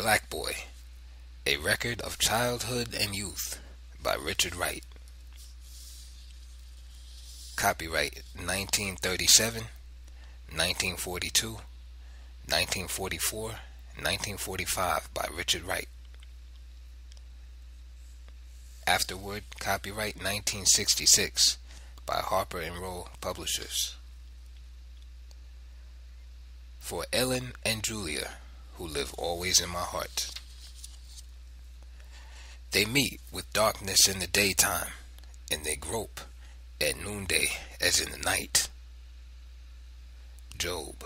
Black Boy, A Record of Childhood and Youth by Richard Wright. Copyright 1937, 1942, 1944, 1945 by Richard Wright. Afterward, copyright 1966 by Harper & Row Publishers. For Ellen and Julia, who live always in my heart. They meet with darkness in the daytime, and they grope at noonday as in the night. Job.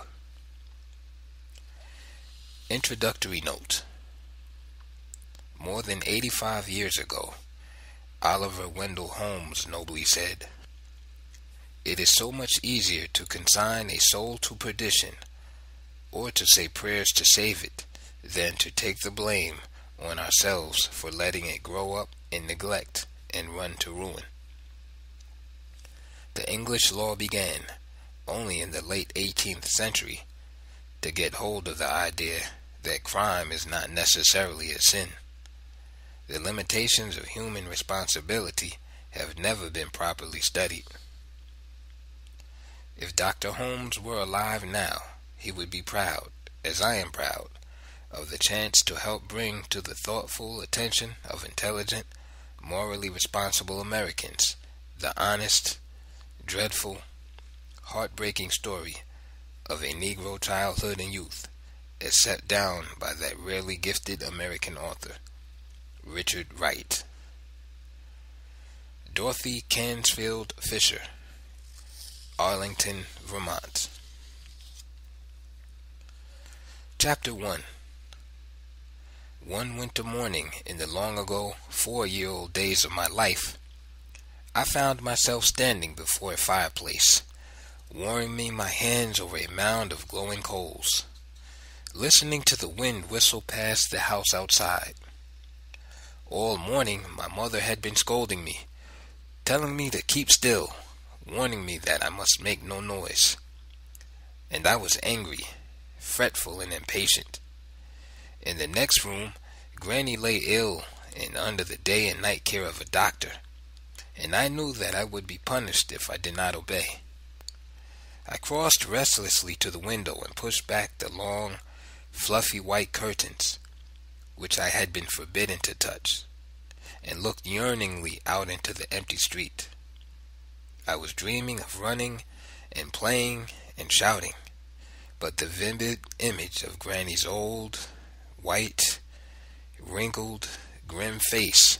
Introductory note. More than 85 years ago, Oliver Wendell Holmes nobly said, "It is so much easier to consign a soul to perdition, or to say prayers to save it, than to take the blame on ourselves for letting it grow up in neglect and run to ruin." The English law began, only in the late 18th century, to get hold of the idea that crime is not necessarily a sin. The limitations of human responsibility have never been properly studied. If Dr. Holmes were alive now, he would be proud, as I am proud, of the chance to help bring to the thoughtful attention of intelligent, morally responsible Americans the honest, dreadful, heartbreaking story of a Negro childhood and youth, as set down by that rarely gifted American author, Richard Wright. Dorothy Canfield Fisher, Arlington, Vermont. Chapter 1. One winter morning in the long-ago 4-year-old days of my life, I found myself standing before a fireplace, warming my hands over a mound of glowing coals, listening to the wind whistle past the house outside. All morning my mother had been scolding me, telling me to keep still, warning me that I must make no noise. And I was angry, fretful, and impatient. In the next room, Granny lay ill and under the day and night care of a doctor, and I knew that I would be punished if I did not obey. I crossed restlessly to the window and pushed back the long, fluffy white curtains, which I had been forbidden to touch, and looked yearningly out into the empty street. I was dreaming of running and playing and shouting, but the vivid image of Granny's old, white, wrinkled, grim face,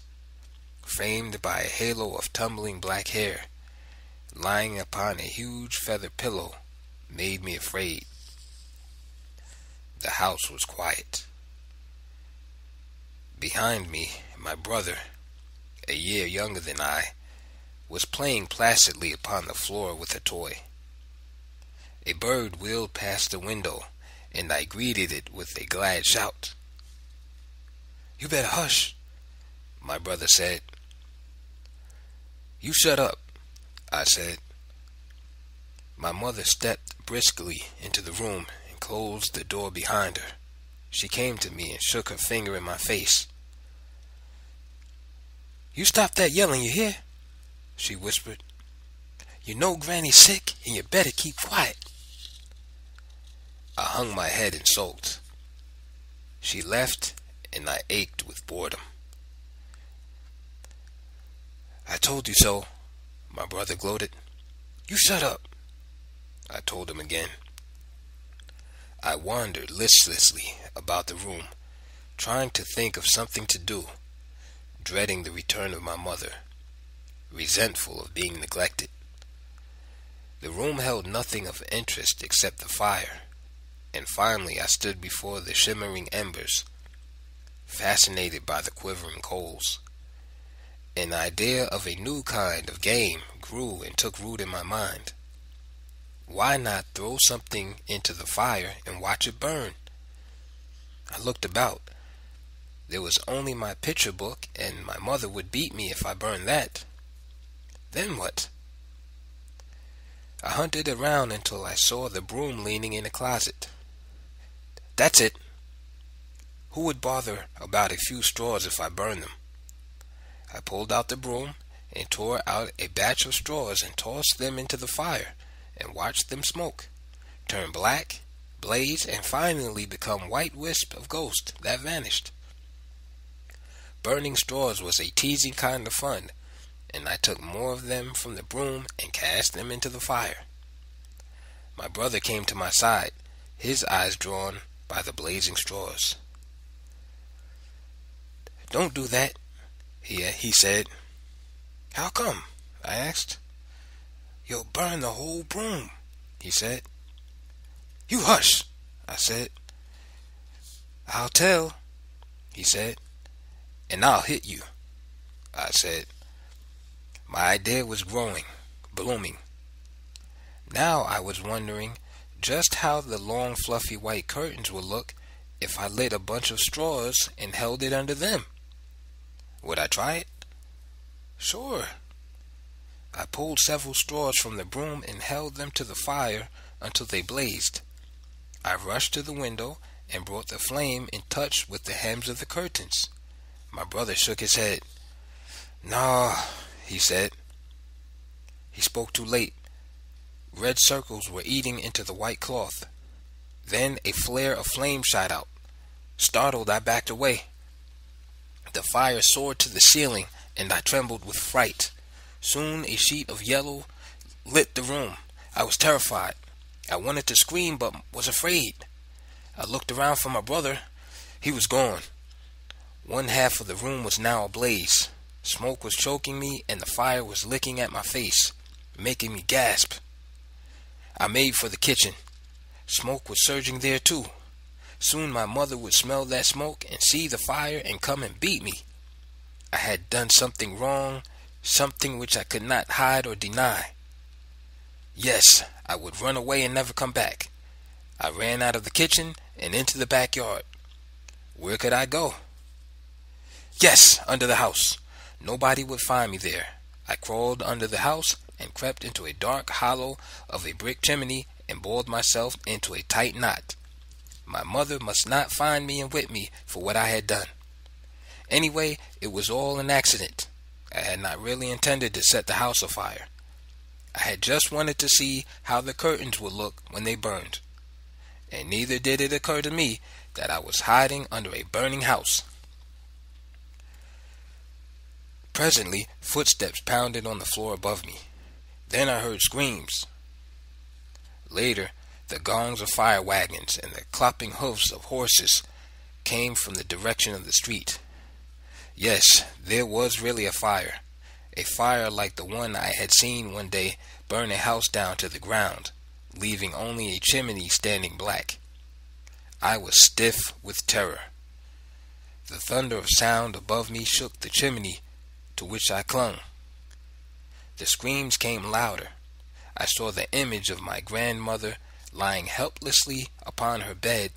framed by a halo of tumbling black hair, lying upon a huge feather pillow, made me afraid. The house was quiet. Behind me, my brother, a year younger than I, was playing placidly upon the floor with a toy. A bird wheeled past the window, and I greeted it with a glad shout. "You better hush," my brother said. "You shut up," I said. My mother stepped briskly into the room and closed the door behind her. She came to me and shook her finger in my face. "You stop that yelling, you hear?" she whispered. "You know Granny's sick, and you better keep quiet." I hung my head and sulked. She left, and I ached with boredom. "I told you so," my brother gloated. "You shut up," I told him again. I wandered listlessly about the room, trying to think of something to do, dreading the return of my mother, resentful of being neglected. The room held nothing of interest except the fire, and finally I stood before the shimmering embers, fascinated by the quivering coals. An idea of a new kind of game grew and took root in my mind. Why not throw something into the fire and watch it burn? I looked about. There was only my picture book, and my mother would beat me if I burned that. Then what? I hunted around until I saw the broom leaning in a closet. "That's it." Who would bother about a few straws if I burned them? I pulled out the broom and tore out a batch of straws and tossed them into the fire and watched them smoke, turn black, blaze, and finally become white wisps of ghost that vanished. Burning straws was a teasing kind of fun, and I took more of them from the broom and cast them into the fire. My brother came to my side, his eyes drawn by the blazing straws. "Don't do that," he said. "How come?" I asked. "You'll burn the whole broom," he said. "You hush," I said. "I'll tell," he said. "And I'll hit you," I said. My idea was growing, blooming. Now I was wondering just how the long fluffy white curtains would look if I lit a bunch of straws and held it under them. Would I try it? Sure. I pulled several straws from the broom and held them to the fire until they blazed. I rushed to the window and brought the flame in touch with the hems of the curtains. My brother shook his head. "No," he said. He spoke too late. Red circles were eating into the white cloth. Then a flare of flame shot out. Startled, I backed away. The fire soared to the ceiling, and I trembled with fright. Soon a sheet of yellow lit the room. I was terrified. I wanted to scream, but was afraid. I looked around for my brother. He was gone. One half of the room was now ablaze. Smoke was choking me, and the fire was licking at my face, making me gasp. I made for the kitchen. Smoke was surging there too. Soon my mother would smell that smoke and see the fire and come and beat me. I had done something wrong, something which I could not hide or deny. Yes, I would run away and never come back. I ran out of the kitchen and into the backyard. Where could I go? Yes, under the house. Nobody would find me there. I crawled under the house and crept into a dark hollow of a brick chimney and boiled myself into a tight knot. My mother must not find me and whip me for what I had done. Anyway, it was all an accident. I had not really intended to set the house afire. I had just wanted to see how the curtains would look when they burned. And neither did it occur to me that I was hiding under a burning house. Presently, footsteps pounded on the floor above me. Then I heard screams. Later, the gongs of fire wagons and the clopping hoofs of horses came from the direction of the street. Yes, there was really a fire like the one I had seen one day burn a house down to the ground, leaving only a chimney standing black. I was stiff with terror. The thunder of sound above me shook the chimney to which I clung. The screams came louder. I saw the image of my grandmother lying helplessly upon her bed,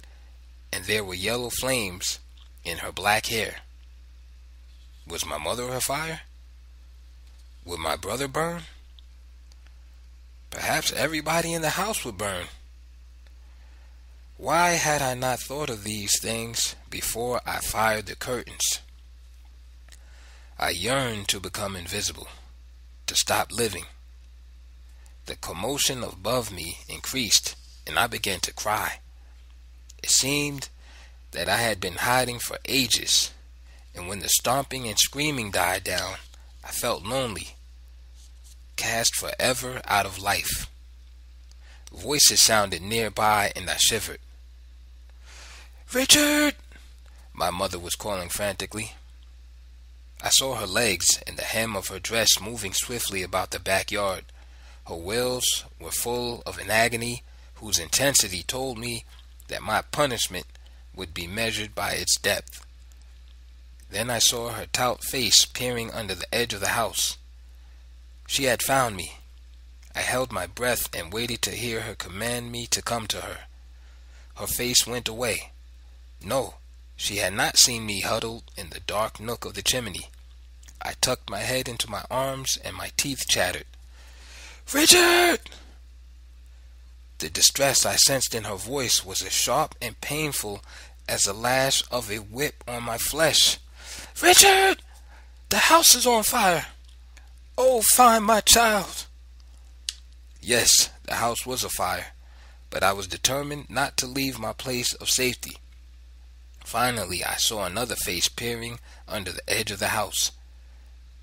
and there were yellow flames in her black hair. Was my mother afire? Would my brother burn? Perhaps everybody in the house would burn. Why had I not thought of these things before I fired the curtains? I yearned to become invisible, to stop living. The commotion above me increased, and I began to cry. It seemed that I had been hiding for ages, and when the stomping and screaming died down, I felt lonely, cast forever out of life. Voices sounded nearby, and I shivered. "Richard!" my mother was calling frantically. I saw her legs and the hem of her dress moving swiftly about the backyard. Her wails were full of an agony whose intensity told me that my punishment would be measured by its depth. Then I saw her taut face peering under the edge of the house. She had found me. I held my breath and waited to hear her command me to come to her. Her face went away. No, she had not seen me huddled in the dark nook of the chimney. I tucked my head into my arms and my teeth chattered. "Richard!" The distress I sensed in her voice was as sharp and painful as the lash of a whip on my flesh. "Richard, the house is on fire. Oh, find my child." Yes, the house was afire, but I was determined not to leave my place of safety. Finally, I saw another face peering under the edge of the house.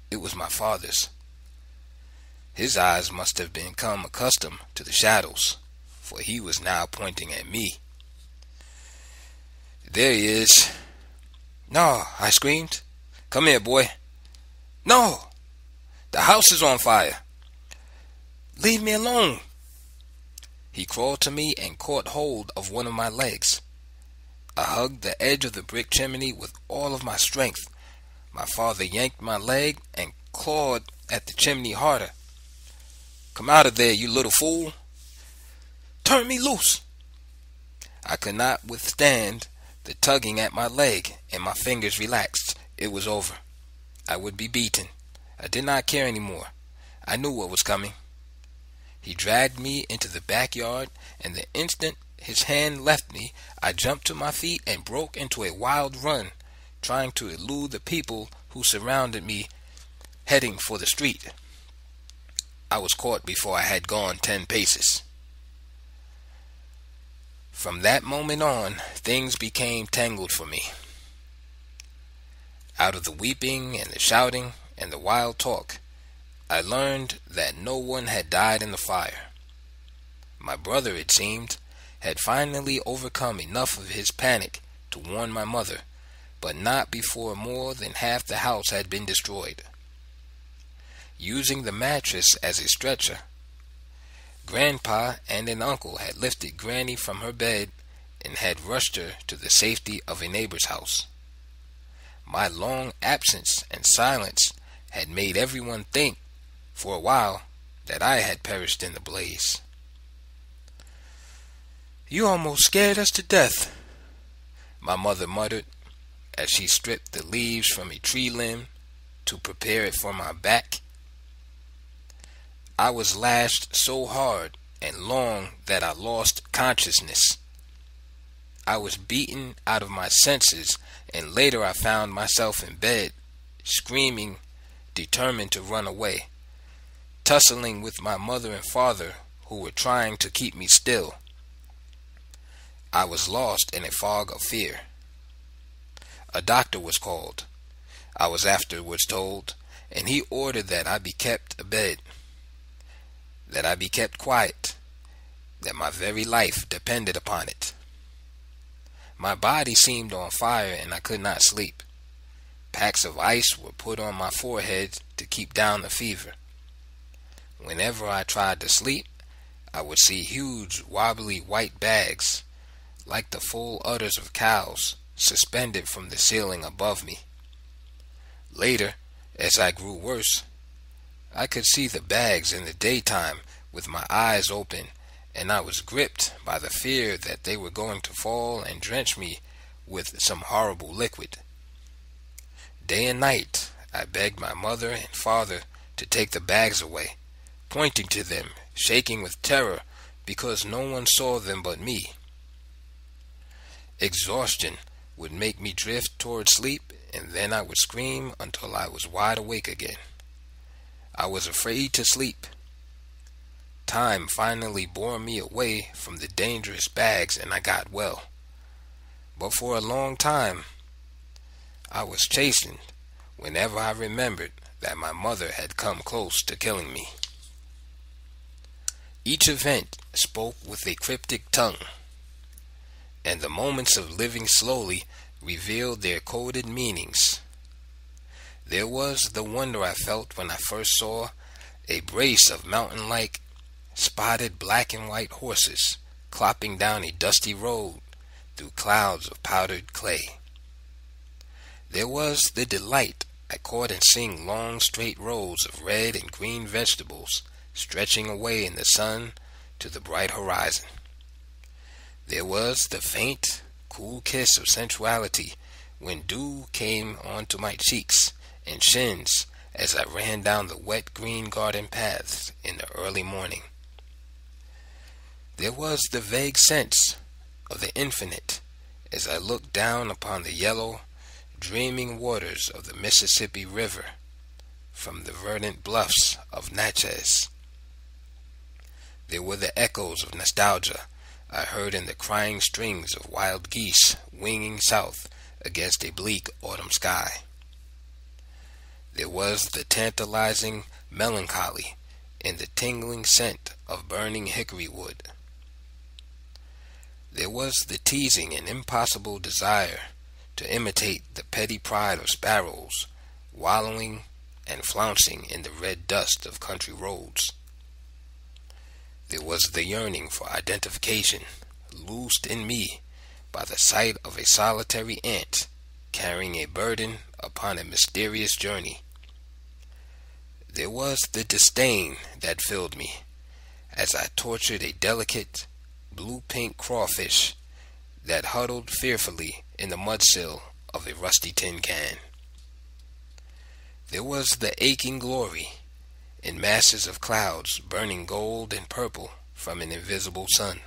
It was my father's. His eyes must have become accustomed to the shadows, for he was now pointing at me. "There he is." "No," I screamed. "Come here, boy." "No, the house is on fire." "Leave me alone." He crawled to me and caught hold of one of my legs. I hugged the edge of the brick chimney with all of my strength. My father yanked my leg and clawed at the chimney harder. "Come out of there, you little fool." "Turn me loose." I could not withstand the tugging at my leg, and my fingers relaxed. It was over. I would be beaten. I did not care any more. I knew what was coming. He dragged me into the backyard, and the instant his hand left me, I jumped to my feet and broke into a wild run, trying to elude the people who surrounded me, heading for the street. I was caught before I had gone 10 paces. From that moment on, things became tangled for me. Out of the weeping and the shouting and the wild talk, I learned that no one had died in the fire. My brother, it seemed, had finally overcome enough of his panic to warn my mother, but not before more than half the house had been destroyed. Using the mattress as a stretcher, Grandpa and an uncle had lifted Granny from her bed and had rushed her to the safety of a neighbor's house. My long absence and silence had made everyone think, for a while, that I had perished in the blaze. "You almost scared us to death," my mother muttered as she stripped the leaves from a tree limb to prepare it for my back. I was lashed so hard and long that I lost consciousness. I was beaten out of my senses, and later I found myself in bed, screaming, determined to run away, tussling with my mother and father, who were trying to keep me still. I was lost in a fog of fear. A doctor was called, I was afterwards told, and he ordered that I be kept abed, that I be kept quiet, that my very life depended upon it. My body seemed on fire and I could not sleep. Packs of ice were put on my forehead to keep down the fever. Whenever I tried to sleep, I would see huge wobbly white bags, like the full udders of cows, suspended from the ceiling above me. Later, as I grew worse, I could see the bags in the daytime with my eyes open, and I was gripped by the fear that they were going to fall and drench me with some horrible liquid. Day and night I begged my mother and father to take the bags away, pointing to them, shaking with terror because no one saw them but me. Exhaustion would make me drift toward sleep, and then I would scream until I was wide awake again. I was afraid to sleep. Time finally bore me away from the dangerous bags and I got well. But for a long time, I was chastened whenever I remembered that my mother had come close to killing me. Each event spoke with a cryptic tongue, and the moments of living slowly revealed their coded meanings. There was the wonder I felt when I first saw a brace of mountain-like, spotted black and white horses clopping down a dusty road through clouds of powdered clay. There was the delight I caught in seeing long straight rows of red and green vegetables stretching away in the sun to the bright horizon. There was the faint, cool kiss of sensuality when dew came onto my cheeks and shins as I ran down the wet green garden paths in the early morning. There was the vague sense of the infinite as I looked down upon the yellow, dreaming waters of the Mississippi River from the verdant bluffs of Natchez. There were the echoes of nostalgia I heard in the crying strings of wild geese winging south against a bleak autumn sky. There was the tantalizing melancholy in the tingling scent of burning hickory wood. There was the teasing and impossible desire to imitate the petty pride of sparrows, wallowing and flouncing in the red dust of country roads. There was the yearning for identification, loosed in me by the sight of a solitary ant carrying a burden upon a mysterious journey. There was the disdain that filled me as I tortured a delicate blue-pink crawfish that huddled fearfully in the mudsill of a rusty tin can. There was the aching glory in masses of clouds burning gold and purple from an invisible sun.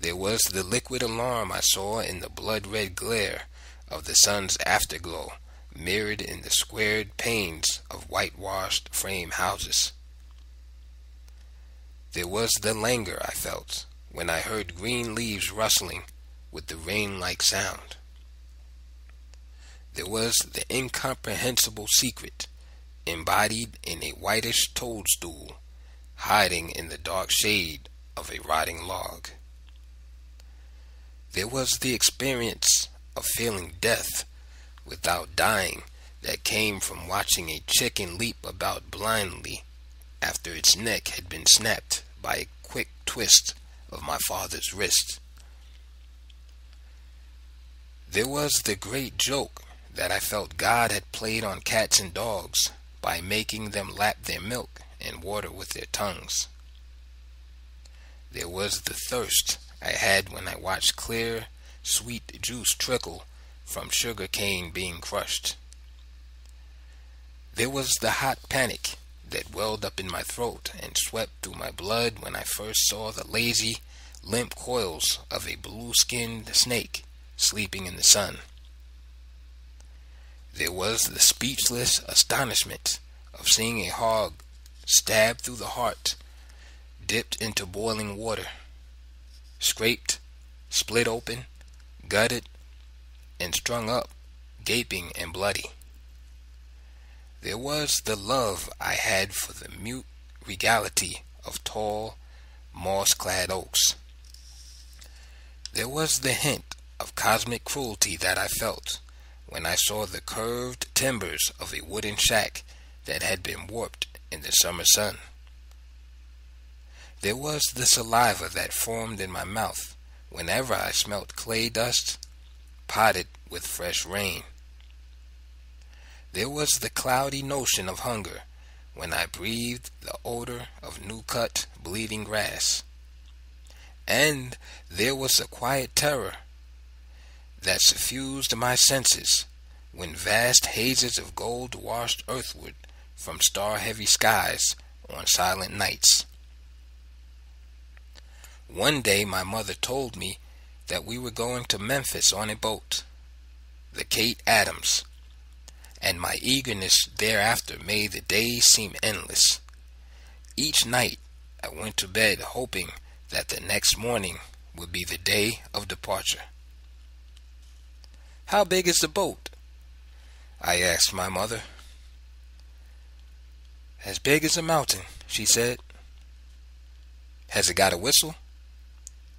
There was the liquid alarm I saw in the blood-red glare of the sun's afterglow mirrored in the squared panes of whitewashed frame houses. There was the languor I felt when I heard green leaves rustling with the rain-like sound. There was the incomprehensible secret embodied in a whitish toadstool, hiding in the dark shade of a rotting log. There was the experience of feeling death without dying that came from watching a chicken leap about blindly after its neck had been snapped by a quick twist of my father's wrist. There was the great joke that I felt God had played on cats and dogs by making them lap their milk and water with their tongues. There was the thirst I had when I watched clear, sweet juice trickle from sugar cane being crushed. There was the hot panic that welled up in my throat and swept through my blood when I first saw the lazy, limp coils of a blue-skinned snake sleeping in the sun. There was the speechless astonishment of seeing a hog stabbed through the heart, dipped into boiling water, scraped, split open, gutted, and strung up, gaping and bloody. There was the love I had for the mute regality of tall, moss-clad oaks. There was the hint of cosmic cruelty that I felt when I saw the curved timbers of a wooden shack that had been warped in the summer sun. There was the saliva that formed in my mouth whenever I smelt clay dust potted with fresh rain. There was the cloudy notion of hunger when I breathed the odor of new-cut, bleeding grass. And there was a quiet terror that suffused my senses when vast hazes of gold washed earthward from star-heavy skies on silent nights. One day my mother told me that we were going to Memphis on a boat, the Kate Adams, and my eagerness thereafter made the days seem endless. Each night I went to bed hoping that the next morning would be the day of departure. "How big is the boat?" I asked my mother. "As big as a mountain," she said. "Has it got a whistle?"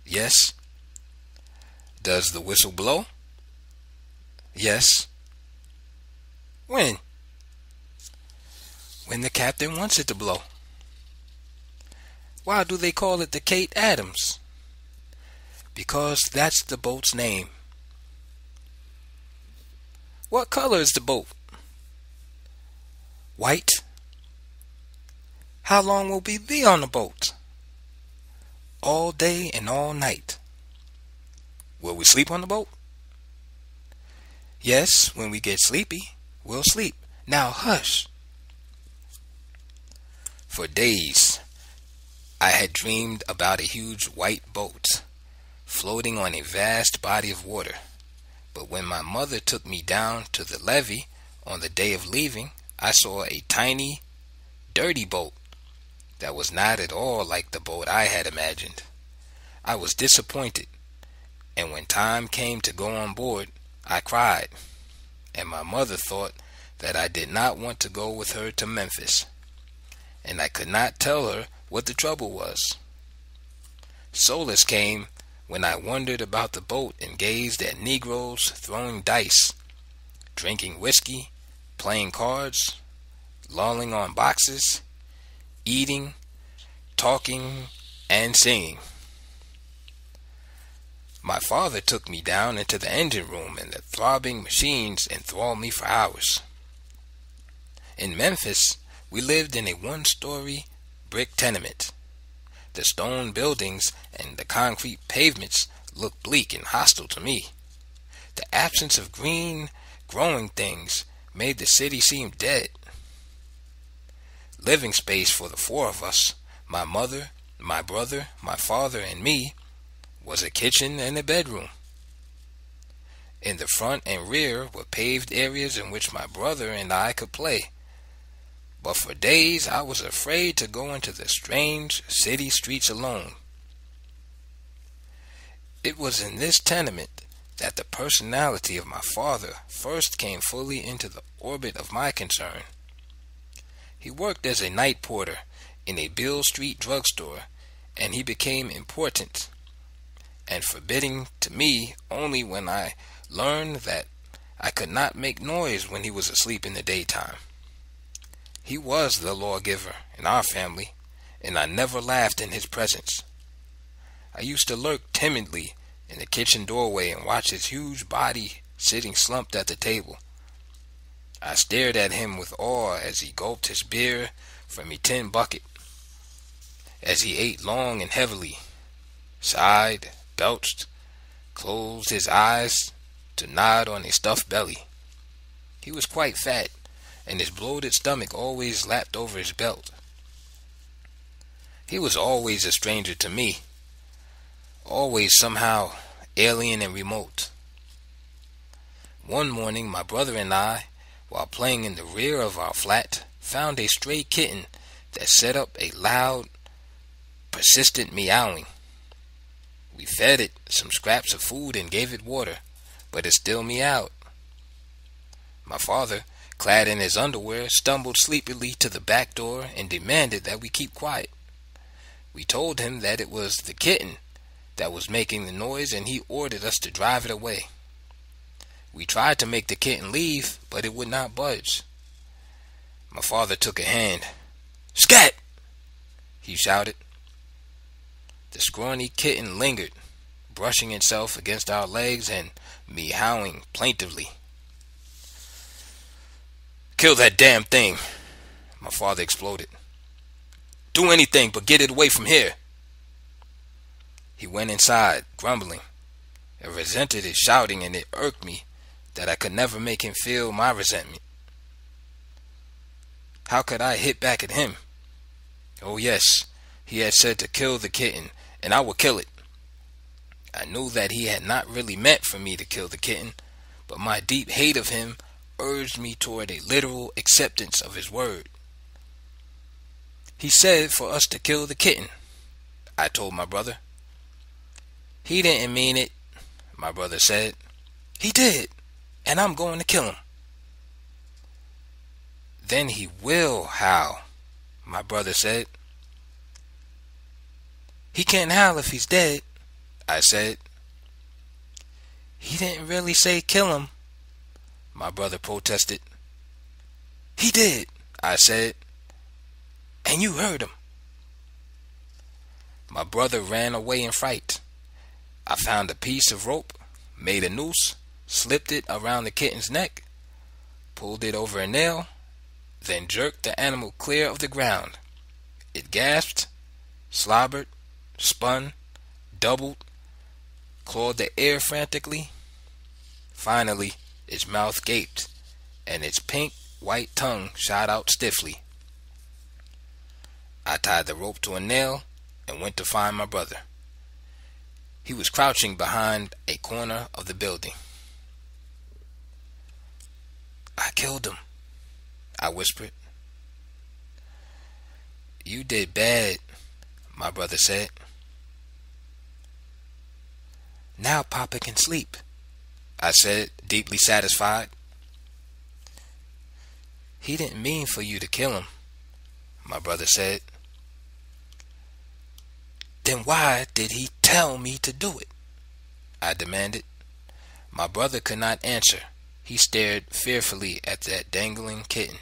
"Yes." "Does the whistle blow?" "Yes." "When?" "When the captain wants it to blow." "Why do they call it the Kate Adams?" "Because that's the boat's name." "What color is the boat?" "White." "How long will we be on the boat?" "All day and all night." "Will we sleep on the boat?" "Yes, when we get sleepy, we'll sleep. Now hush." For days, I had dreamed about a huge white boat, floating on a vast body of water. But when my mother took me down to the levee on the day of leaving, I saw a tiny, dirty boat that was not at all like the boat I had imagined. I was disappointed, and when time came to go on board, I cried, and my mother thought that I did not want to go with her to Memphis, and I could not tell her what the trouble was. Solace came when I wondered about the boat and gazed at Negroes throwing dice, drinking whiskey, playing cards, lolling on boxes, eating, talking, and singing. My father took me down into the engine room, and the throbbing machines enthralled me for hours. In Memphis, we lived in a one-story brick tenement. The stone buildings and the concrete pavements looked bleak and hostile to me. The absence of green, growing things made the city seem dead. Living space for the four of us, my mother, my brother, my father, and me, was a kitchen and a bedroom. In the front and rear were paved areas in which my brother and I could play. But for days I was afraid to go into the strange city streets alone. It was in this tenement that the personality of my father first came fully into the orbit of my concern. He worked as a night porter in a Beale Street drugstore, and he became important and forbidding to me only when I learned that I could not make noise when he was asleep in the daytime. He was the lawgiver in our family, and I never laughed in his presence. I used to lurk timidly in the kitchen doorway and watch his huge body sitting slumped at the table. I stared at him with awe as he gulped his beer from a tin bucket, as he ate long and heavily, sighed, belched, closed his eyes to nod on a stuffed belly. He was quite fat, and his bloated stomach always lapped over his belt. He was always a stranger to me, always somehow alien and remote. One morning, my brother and I, while playing in the rear of our flat, found a stray kitten that set up a loud, persistent meowing. We fed it some scraps of food and gave it water, but it still meowed. My father, clad in his underwear, stumbled sleepily to the back door and demanded that we keep quiet. We told him that it was the kitten that was making the noise, and he ordered us to drive it away. We tried to make the kitten leave, but it would not budge. My father took a hand. "Scat!" he shouted. The scrawny kitten lingered, brushing itself against our legs and meowing plaintively. "Kill that damn thing!" my father exploded. "Do anything but get it away from here!" He went inside, grumbling. I resented his shouting, and it irked me that I could never make him feel my resentment. How could I hit back at him? Oh yes, he had said to kill the kitten, and I would kill it. I knew that he had not really meant for me to kill the kitten, but my deep hate of him urged me toward a literal acceptance of his word. He said for us to kill the kitten, I told my brother. "He didn't mean it," my brother said. "He did, and I'm going to kill him." "Then he will howl," my brother said. "He can't howl if he's dead," I said. "He didn't really say kill him," my brother protested. "He did," I said, "and you heard him." My brother ran away in fright. I found a piece of rope, made a noose, slipped it around the kitten's neck, pulled it over a nail, then jerked the animal clear of the ground. It gasped, slobbered, spun, doubled, clawed the air frantically. Finally, its mouth gaped, and its pink, white tongue shot out stiffly. I tied the rope to a nail and went to find my brother. He was crouching behind a corner of the building. "I killed him," I whispered. "You did bad," my brother said. "Now Papa can sleep," I said, deeply satisfied. "He didn't mean for you to kill him," my brother said. "Then why did he tell me to do it?" I demanded. My brother could not answer. He stared fearfully at that dangling kitten.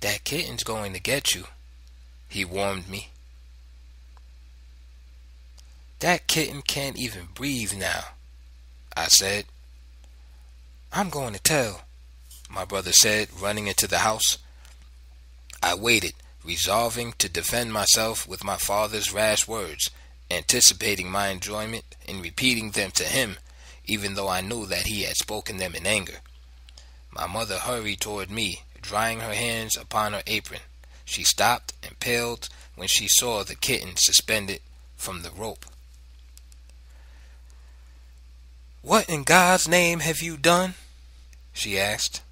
"That kitten's going to get you," he warned me. "That kitten can't even breathe now," I said. "I'm going to tell," my brother said, running into the house. I waited, resolving to defend myself with my father's rash words, anticipating my enjoyment in repeating them to him, even though I knew that he had spoken them in anger. My mother hurried toward me, drying her hands upon her apron. She stopped and paled when she saw the kitten suspended from the rope. "What in God's name have you done?" she asked.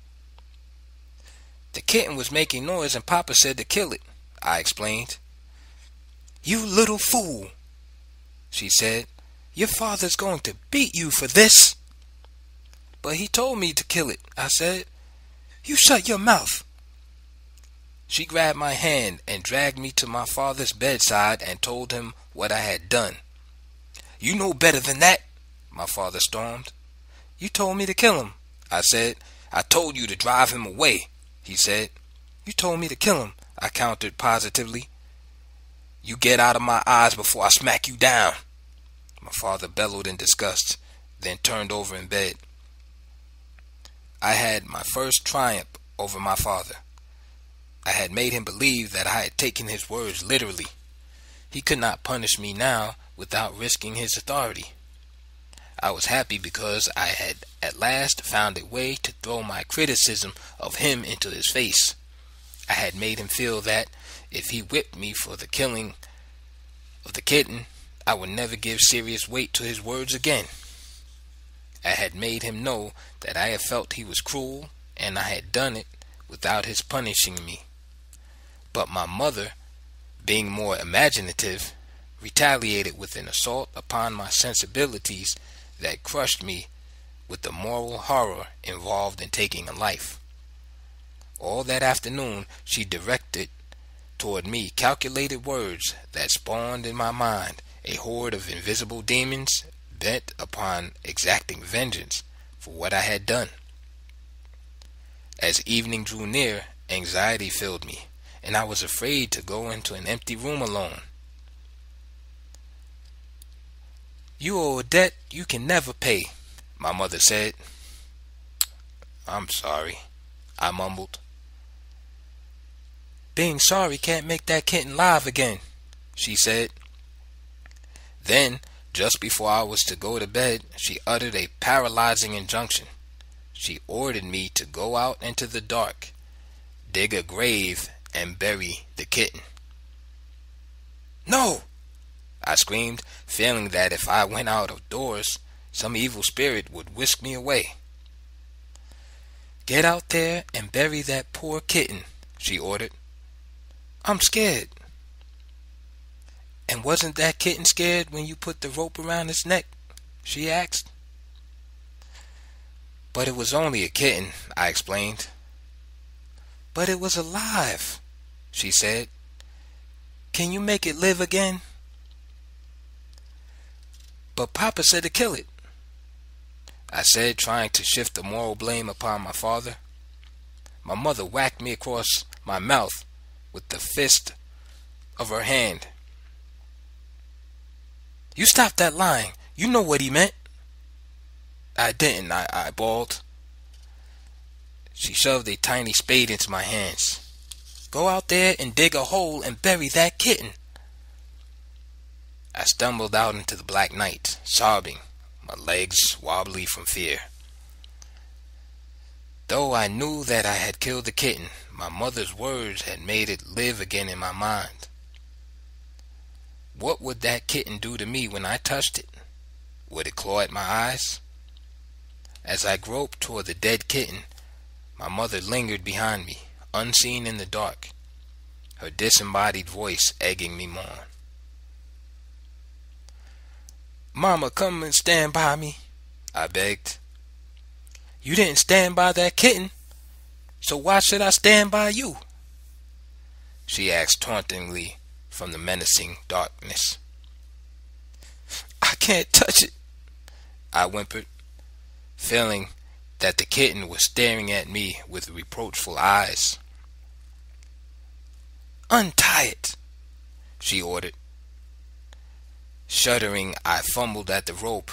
"The kitten was making noise and Papa said to kill it," I explained. "You little fool," she said. "Your father's going to beat you for this." "But he told me to kill it," I said. "You shut your mouth." She grabbed my hand and dragged me to my father's bedside and told him what I had done. "You know better than that," my father stormed. "You told me to kill him," I said. "I told you to drive him away," he said. "You told me to kill him," I countered positively. "You get out of my eyes before I smack you down," my father bellowed in disgust, then turned over in bed. I had my first triumph over my father. I had made him believe that I had taken his words literally. He could not punish me now without risking his authority. I was happy because I had at last found a way to throw my criticism of him into his face. I had made him feel that if he whipped me for the killing of the kitten, I would never give serious weight to his words again. I had made him know that I had felt he was cruel, and I had done it without his punishing me. But my mother, being more imaginative, retaliated with an assault upon my sensibilities that crushed me with the moral horror involved in taking a life. All that afternoon she directed toward me calculated words that spawned in my mind a horde of invisible demons bent upon exacting vengeance for what I had done. As evening drew near, anxiety filled me, and I was afraid to go into an empty room alone. "You owe a debt you can never pay," my mother said. "I'm sorry," I mumbled. "Being sorry can't make that kitten live again," she said. Then, just before I was to go to bed, she uttered a paralyzing injunction. She ordered me to go out into the dark, dig a grave, and bury the kitten. "No!" I screamed, feeling that if I went out of doors, some evil spirit would whisk me away. "Get out there and bury that poor kitten," she ordered. "I'm scared." "And wasn't that kitten scared when you put the rope around its neck?" she asked. "But it was only a kitten," I explained. "But it was alive," she said. "Can you make it live again?" "But Papa said to kill it," I said, trying to shift the moral blame upon my father. My mother whacked me across my mouth with the fist of her hand. "You stop that lying. You know what he meant." "I didn't," I bawled. She shoved a tiny spade into my hands. "Go out there and dig a hole and bury that kitten." I stumbled out into the black night, sobbing, my legs wobbly from fear. Though I knew that I had killed the kitten, my mother's words had made it live again in my mind. What would that kitten do to me when I touched it? Would it claw at my eyes? As I groped toward the dead kitten, my mother lingered behind me, unseen in the dark, her disembodied voice egging me on. "Mama, come and stand by me," I begged. "You didn't stand by that kitten, so why should I stand by you?" she asked tauntingly from the menacing darkness. "I can't touch it," I whimpered, feeling that the kitten was staring at me with reproachful eyes. "Untie it," she ordered. Shuddering, I fumbled at the rope,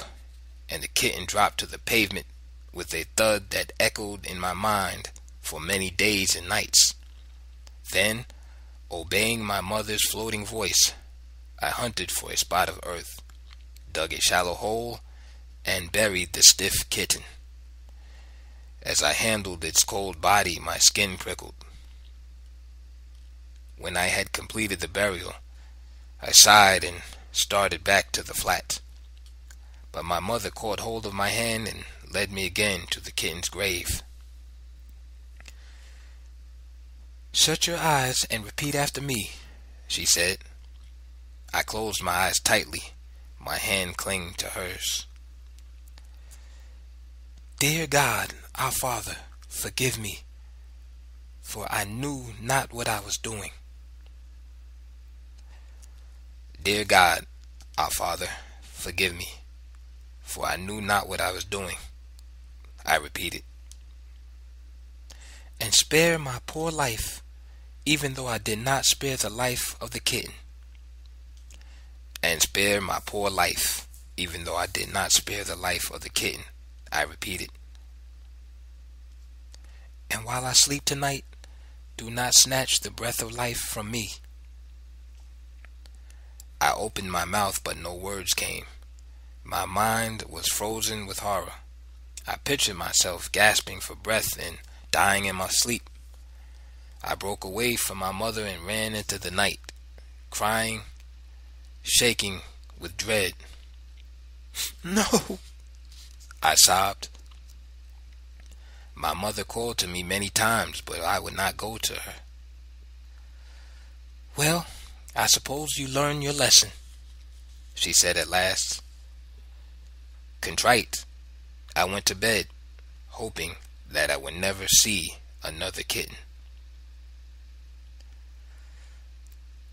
and the kitten dropped to the pavement with a thud that echoed in my mind for many days and nights. Then, obeying my mother's floating voice, I hunted for a spot of earth, dug a shallow hole, and buried the stiff kitten. As I handled its cold body, my skin prickled. When I had completed the burial, I sighed and started back to the flat. But my mother caught hold of my hand and led me again to the kitten's grave. "Shut your eyes and repeat after me," she said. I closed my eyes tightly, my hand clinging to hers. "Dear God, our Father, forgive me, for I knew not what I was doing." "Dear God, our Father, forgive me, for I knew not what I was doing," I repeated. "And spare my poor life, even though I did not spare the life of the kitten." "And spare my poor life, even though I did not spare the life of the kitten," I repeated. "And while I sleep tonight, do not snatch the breath of life from me." I opened my mouth, but no words came. My mind was frozen with horror. I pictured myself gasping for breath and dying in my sleep. I broke away from my mother and ran into the night, crying, shaking with dread. "No," I sobbed. My mother called to me many times, but I would not go to her. "Well, I suppose you learned your lesson," she said at last. Contrite, I went to bed, hoping that I would never see another kitten.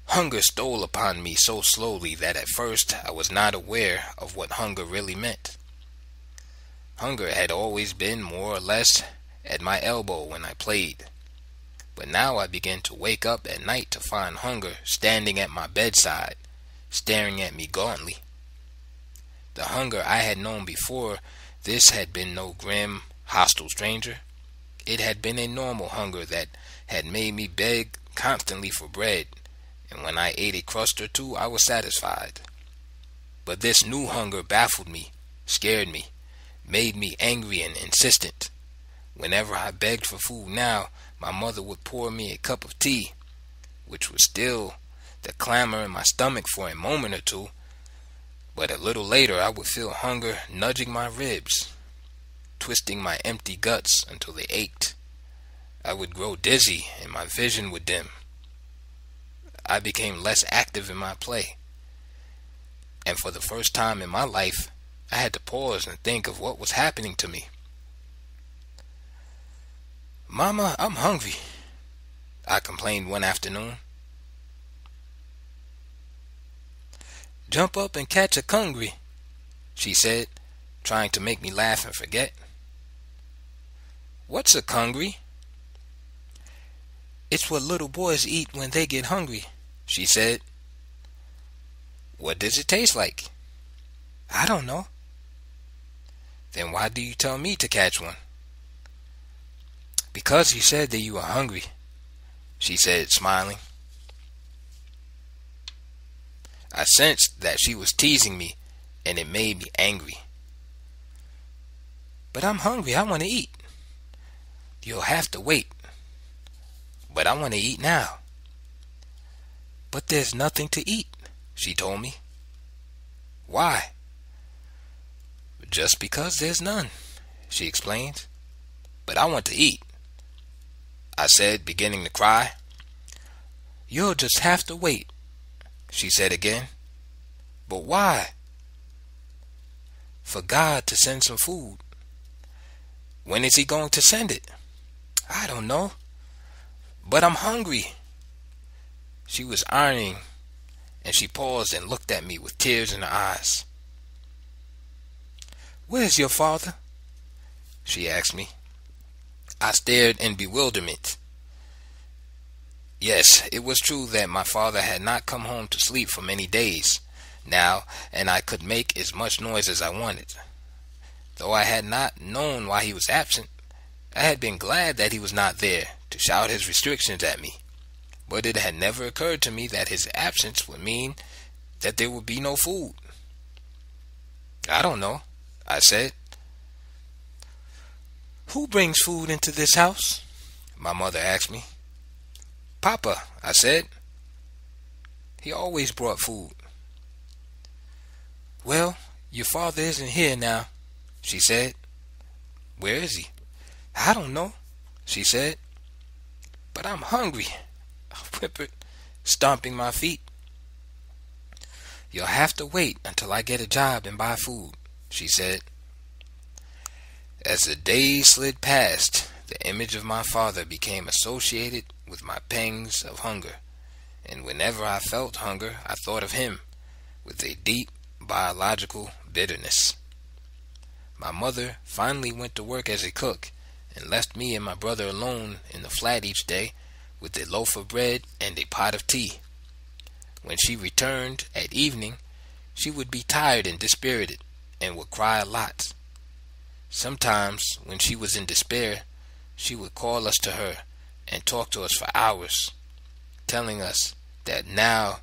Hunger stole upon me so slowly that at first I was not aware of what hunger really meant. Hunger had always been more or less at my elbow when I played, but now I began to wake up at night to find hunger standing at my bedside, staring at me gauntly. The hunger I had known before this had been no grim, hostile stranger. It had been a normal hunger that had made me beg constantly for bread, and when I ate a crust or two I was satisfied. But this new hunger baffled me, scared me, made me angry and insistent. Whenever I begged for food now, my mother would pour me a cup of tea, which would still the clamor in my stomach for a moment or two, but a little later I would feel hunger nudging my ribs, twisting my empty guts until they ached. I would grow dizzy and my vision would dim. I became less active in my play, and for the first time in my life I had to pause and think of what was happening to me. "Mama, I'm hungry," I complained one afternoon. "Jump up and catch a congri," she said, trying to make me laugh and forget. "What's a congri?" "It's what little boys eat when they get hungry," she said. "What does it taste like?" "I don't know." "Then why do you tell me to catch one?" "Because you said that you were hungry," she said, smiling. I sensed that she was teasing me, and it made me angry. "But I'm hungry. I want to eat." "You'll have to wait." "But I want to eat now." "But there's nothing to eat," she told me. Why? Just because there's none, she explains. But I want to eat, I said, beginning to cry. You'll just have to wait, she said again. But why? For God to send some food. When is he going to send it? I don't know. But I'm hungry. She was ironing, and she paused and looked at me with tears in her eyes. Where's your father? She asked me. I stared in bewilderment. Yes, it was true that my father had not come home to sleep for many days now, and I could make as much noise as I wanted. Though I had not known why he was absent, I had been glad that he was not there to shout his restrictions at me. But it had never occurred to me that his absence would mean that there would be no food. I don't know, I said. Who brings food into this house? My mother asked me. Papa, I said. He always brought food. Well, your father isn't here now, she said. Where is he? I don't know, she said. But I'm hungry, I whimpered, stomping my feet. You'll have to wait until I get a job and buy food, she said. As the days slid past, the image of my father became associated with my pangs of hunger, and whenever I felt hunger, I thought of him with a deep biological bitterness. My mother finally went to work as a cook and left me and my brother alone in the flat each day with a loaf of bread and a pot of tea. When she returned at evening, she would be tired and dispirited and would cry a lot. Sometimes, when she was in despair, she would call us to her and talk to us for hours, telling us that now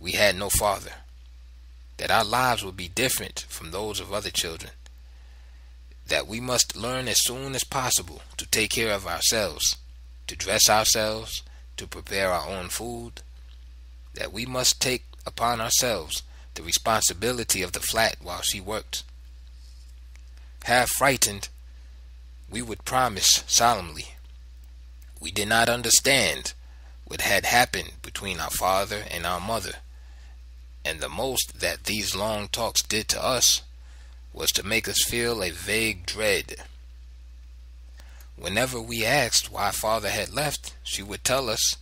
we had no father, that our lives would be different from those of other children, that we must learn as soon as possible to take care of ourselves, to dress ourselves, to prepare our own food, that we must take upon ourselves the responsibility of the flat while she worked. Half frightened, we would promise solemnly. We did not understand what had happened between our father and our mother, and the most that these long talks did to us was to make us feel a vague dread. Whenever we asked why father had left, she would tell us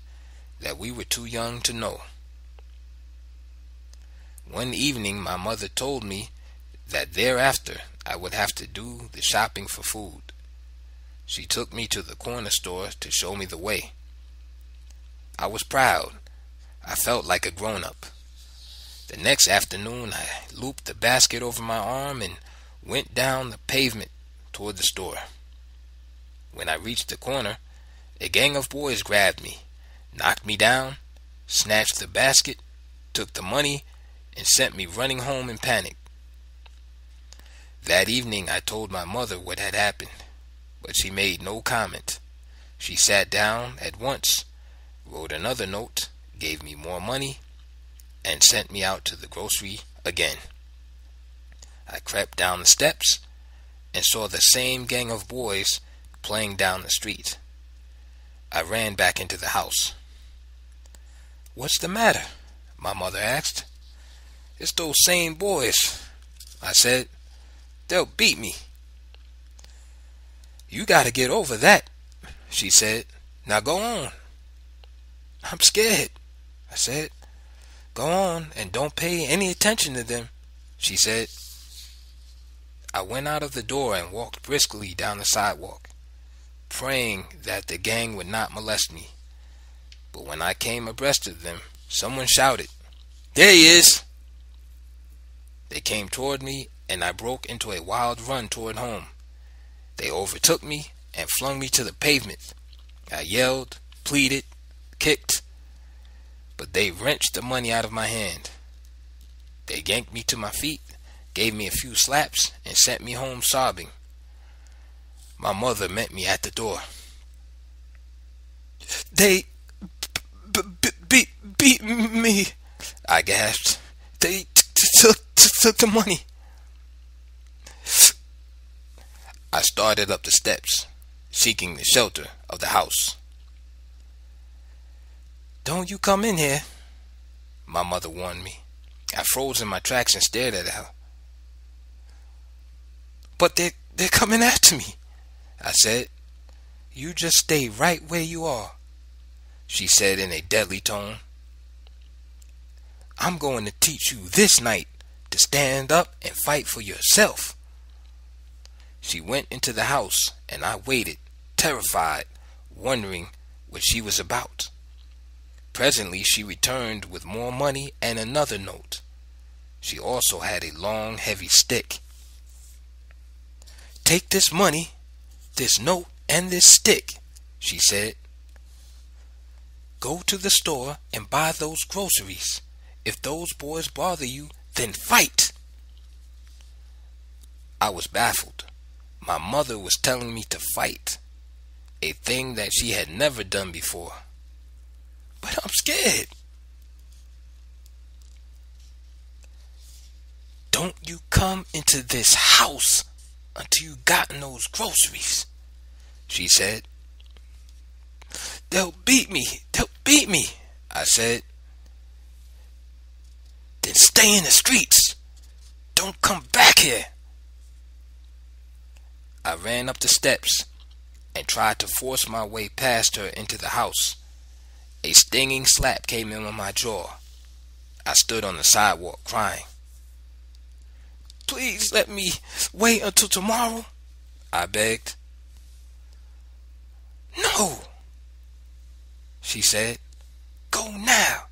that we were too young to know. One evening my mother told me that thereafter I would have to do the shopping for food. She took me to the corner store to show me the way. I was proud. I felt like a grown-up. The next afternoon I looped the basket over my arm and went down the pavement toward the store. When I reached the corner, a gang of boys grabbed me, knocked me down, snatched the basket, took the money, and sent me running home in panic. That evening I told my mother what had happened, but she made no comment. She sat down at once, wrote another note, gave me more money, and sent me out to the grocery again. I crept down the steps and saw the same gang of boys playing down the street. I ran back into the house. "What's the matter?" my mother asked. "It's those same boys," I said. "They'll beat me." "You gotta get over that," she said. "Now go on." "I'm scared," I said. "Go on and don't pay any attention to them," she said. I went out of the door and walked briskly down the sidewalk, praying that the gang would not molest me. But when I came abreast of them, someone shouted, "There he is!" They came toward me, and I broke into a wild run toward home. They overtook me and flung me to the pavement. I yelled, pleaded, kicked, but they wrenched the money out of my hand. They yanked me to my feet, gave me a few slaps, and sent me home sobbing. My mother met me at the door. "They beat me," I gasped. They took the money. I started up the steps, seeking the shelter of the house. Don't you come in here, my mother warned me. I froze in my tracks and stared at her. But they're coming after me, I said. You just stay right where you are, she said in a deadly tone. I'm going to teach you this night to stand up and fight for yourself. She went into the house, and I waited, terrified, wondering what she was about. Presently she returned with more money and another note. She also had a long, heavy stick. Take this money, this note, and this stick, she said. Go to the store and buy those groceries. If those boys bother you, then fight. I was baffled. My mother was telling me to fight, a thing that she had never done before. But I'm scared. Don't you come into this house until you've gotten those groceries, she said. They'll beat me, I said. Then stay in the streets. Don't come back here. I ran up the steps and tried to force my way past her into the house. A stinging slap came in on my jaw. I stood on the sidewalk crying. Please let me wait until tomorrow, I begged. No, she said. Go now.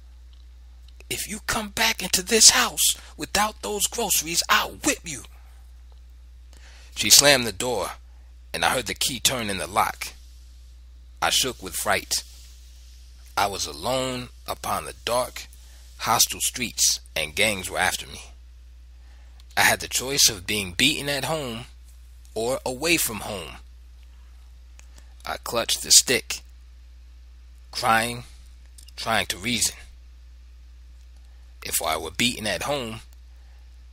If you come back into this house without those groceries, I'll whip you. She slammed the door, and I heard the key turn in the lock. I shook with fright. I was alone upon the dark, hostile streets, and gangs were after me. I had the choice of being beaten at home or away from home. I clutched the stick, crying, trying to reason. If I were beaten at home,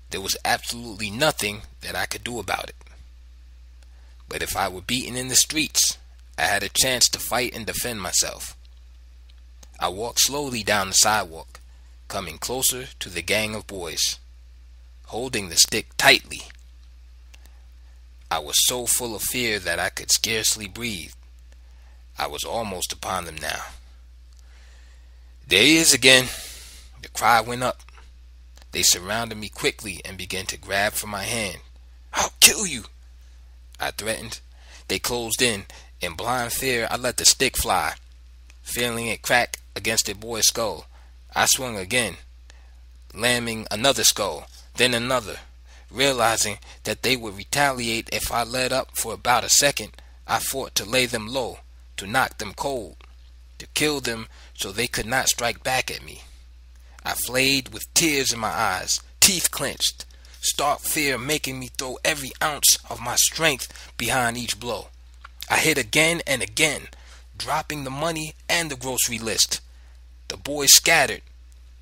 there was absolutely nothing that I could do about it. But if I were beaten in the streets, I had a chance to fight and defend myself. I walked slowly down the sidewalk, coming closer to the gang of boys, holding the stick tightly. I was so full of fear that I could scarcely breathe. I was almost upon them now. There he is again. The cry went up. They surrounded me quickly and began to grab for my hand. I'll kill you, I threatened. They closed in. In blind fear, I let the stick fly, feeling it crack against a boy's skull. I swung again, lamming another skull, then another. Realizing that they would retaliate if I let up for about a second, I fought to lay them low, to knock them cold, to kill them so they could not strike back at me. I flayed with tears in my eyes, teeth clenched, stark fear making me throw every ounce of my strength behind each blow. I hit again and again, dropping the money and the grocery list. The boys scattered,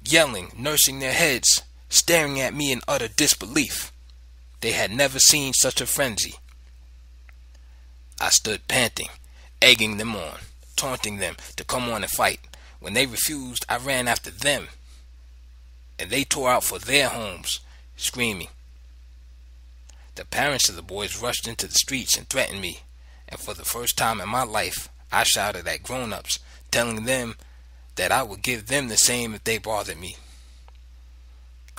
yelling, nursing their heads, staring at me in utter disbelief. They had never seen such a frenzy. I stood panting, egging them on, taunting them to come on and fight. When they refused, I ran after them, and they tore out for their homes, screaming. The parents of the boys rushed into the streets and threatened me, and for the first time in my life, I shouted at grown-ups, telling them that I would give them the same if they bothered me.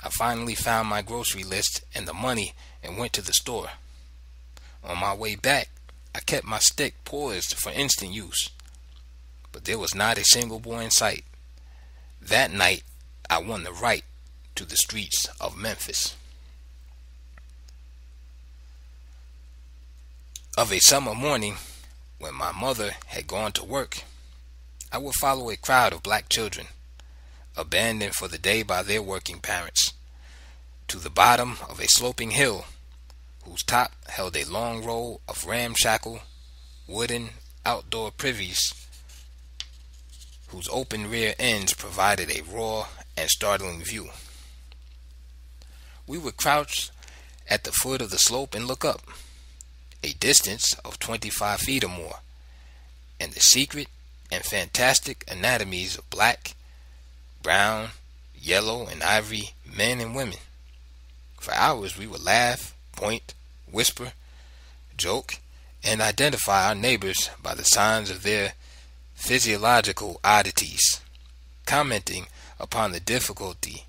I finally found my grocery list and the money and went to the store. On my way back, I kept my stick poised for instant use, but there was not a single boy in sight. That night, I won the right to the streets of Memphis. Of a summer morning, when my mother had gone to work, I would follow a crowd of black children, abandoned for the day by their working parents, to the bottom of a sloping hill whose top held a long row of ramshackle wooden outdoor privies whose open rear ends provided a raw and startling view. We would crouch at the foot of the slope and look up, a distance of 25 feet or more, and the secret and fantastic anatomies of black, brown, yellow, and ivory men and women. For hours we would laugh, point, whisper, joke, and identify our neighbors by the signs of their physiological oddities, commenting upon the difficulty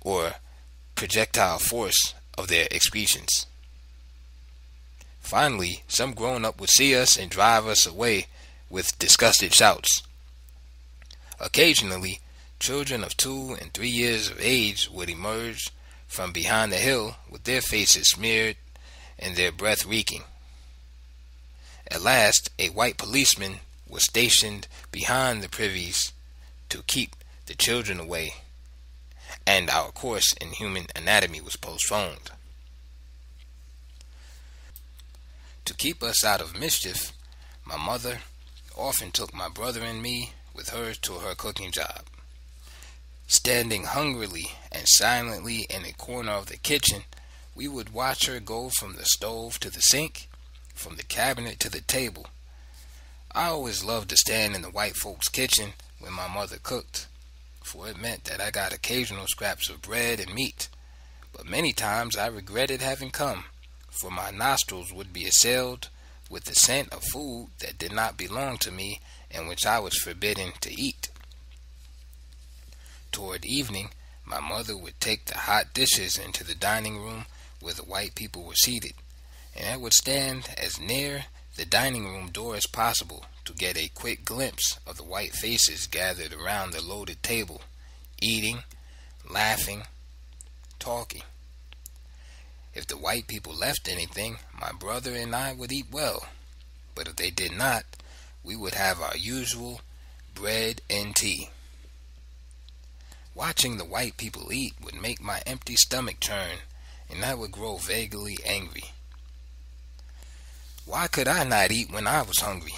or projectile force of their excretions. Finally, some grown-up would see us and drive us away with disgusted shouts. Occasionally, children of 2 and 3 years of age would emerge from behind the hill with their faces smeared and their breath reeking. At last, a white policeman was stationed behind the privies to keep the children away, and our course in human anatomy was postponed. To keep us out of mischief, my mother often took my brother and me with her to her cooking job. Standing hungrily and silently in a corner of the kitchen, we would watch her go from the stove to the sink, from the cabinet to the table. I always loved to stand in the white folks' kitchen when my mother cooked, for it meant that I got occasional scraps of bread and meat, but many times I regretted having come, for my nostrils would be assailed with the scent of food that did not belong to me and which I was forbidden to eat. Toward evening, my mother would take the hot dishes into the dining room where the white people were seated, and I would stand as near the dining room door as possible to get a quick glimpse of the white faces gathered around the loaded table, eating, laughing, talking. If the white people left anything, my brother and I would eat well, but if they did not, we would have our usual bread and tea. Watching the white people eat would make my empty stomach churn, and I would grow vaguely angry. Why could I not eat when I was hungry?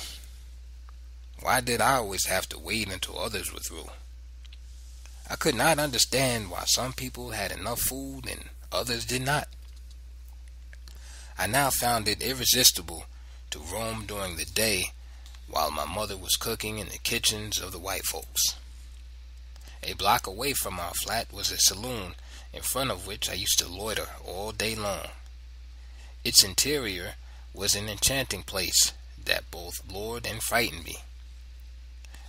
Why did I always have to wait until others were through? I could not understand why some people had enough food and others did not. I now found it irresistible to roam during the day while my mother was cooking in the kitchens of the white folks. A block away from our flat was a saloon, in front of which I used to loiter all day long. Its interior was an enchanting place that both lured and frightened me.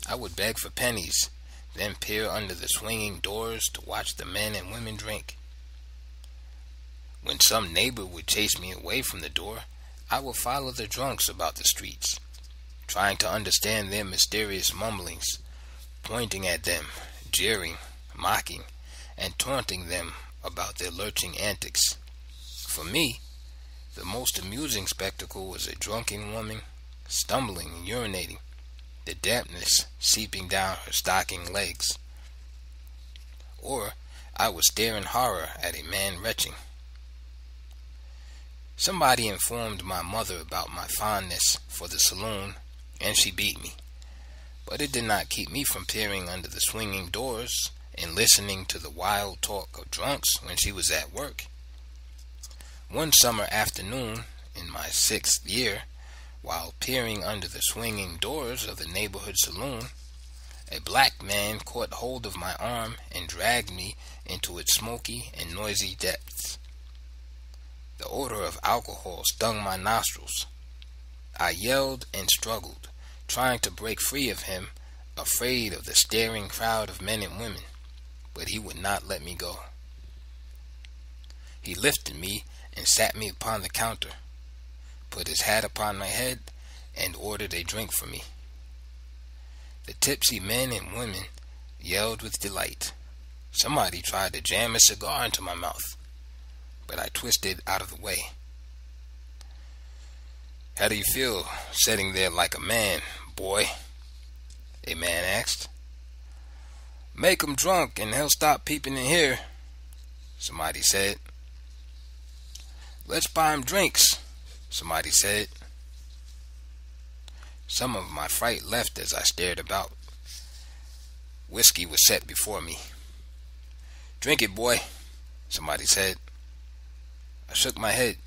I would beg for pennies, then peer under the swinging doors to watch the men and women drink. When some neighbor would chase me away from the door, I would follow the drunks about the streets, trying to understand their mysterious mumblings, pointing at them, jeering, mocking, and taunting them about their lurching antics. For me, the most amusing spectacle was a drunken woman stumbling and urinating, the dampness seeping down her stocking legs. Or I would stare in horror at a man retching. Somebody informed my mother about my fondness for the saloon, and she beat me. But it did not keep me from peering under the swinging doors and listening to the wild talk of drunks when she was at work. One summer afternoon, in my 6th year, while peering under the swinging doors of the neighborhood saloon, a black man caught hold of my arm and dragged me into its smoky and noisy depths. The odor of alcohol stung my nostrils. I yelled and struggled, trying to break free of him, afraid of the staring crowd of men and women, but he would not let me go. He lifted me and sat me upon the counter, put his hat upon my head, and ordered a drink for me. The tipsy men and women yelled with delight. Somebody tried to jam a cigar into my mouth, but I twisted out of the way. "How do you feel sitting there like a man, boy?" a man asked. "Make him drunk and he'll stop peeping in here," somebody said. "Let's buy him drinks," somebody said. Some of my fright left as I stared about. Whiskey was set before me, "Drink it, boy," somebody said. I shook my head.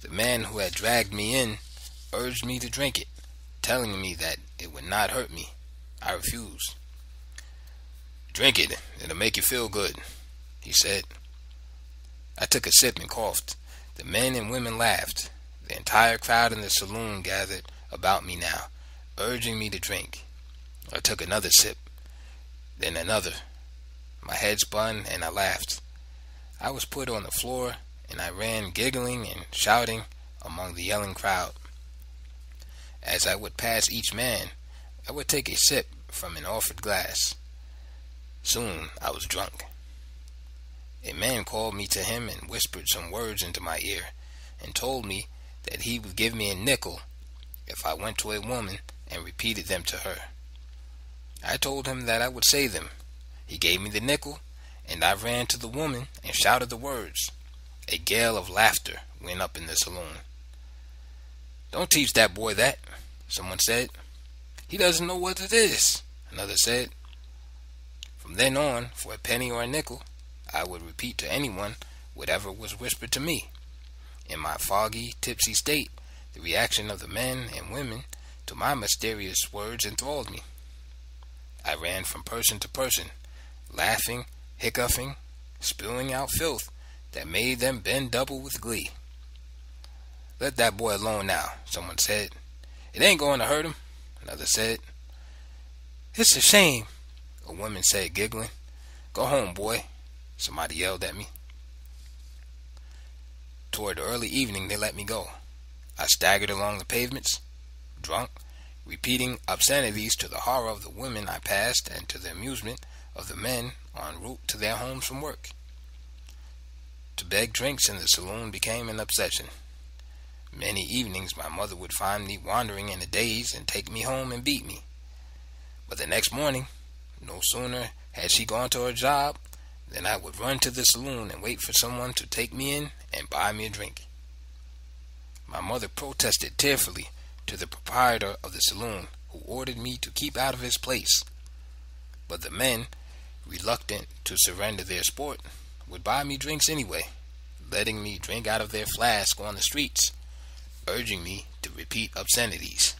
The man who had dragged me in urged me to drink it, telling me that it would not hurt me. I refused. "Drink it, it'll make you feel good," he said. I took a sip and coughed. The men and women laughed. The entire crowd in the saloon gathered about me now, urging me to drink. I took another sip, then another. My head spun and I laughed. I was put on the floor and I ran giggling and shouting among the yelling crowd. As I would pass each man, I would take a sip from an offered glass. Soon I was drunk. A man called me to him and whispered some words into my ear and told me that he would give me a nickel if I went to a woman and repeated them to her. I told him that I would say them. He gave me the nickel, and I ran to the woman and shouted the words. A gale of laughter went up in the saloon. "Don't teach that boy that," someone said. "He doesn't know what it is," another said. From then on, for a penny or a nickel, I would repeat to anyone whatever was whispered to me. In my foggy, tipsy state, the reaction of the men and women to my mysterious words enthralled me. I ran from person to person, laughing, hiccoughing, spewing out filth that made them bend double with glee. "Let that boy alone now," someone said. "It ain't going to hurt him," another said. "It's a shame," a woman said, giggling. "Go home, boy," somebody yelled at me. Toward early evening, they let me go. I staggered along the pavements, drunk, repeating obscenities to the horror of the women I passed and to the amusement of the men en route to their homes from work. To beg drinks in the saloon became an obsession. Many evenings my mother would find me wandering in a daze and take me home and beat me. But the next morning, no sooner had she gone to her job than I would run to the saloon and wait for someone to take me in and buy me a drink. My mother protested tearfully to the proprietor of the saloon, who ordered me to keep out of his place. But the men, reluctant to surrender their sport, would buy me drinks anyway, letting me drink out of their flask on the streets, urging me to repeat obscenities.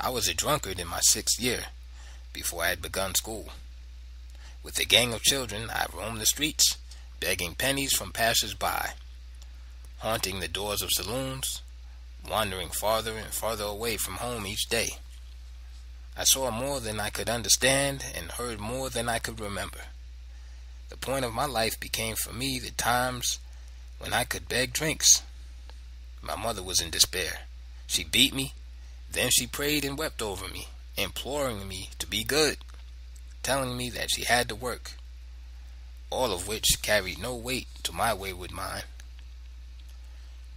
I was a drunkard in my 6th year, before I had begun school. With a gang of children, I roamed the streets, begging pennies from passers-by, haunting the doors of saloons, wandering farther and farther away from home each day. I saw more than I could understand and heard more than I could remember. The point of my life became for me the times when I could beg drinks. My mother was in despair. She beat me, then she prayed and wept over me, imploring me to be good, telling me that she had to work, all of which carried no weight to my wayward mind.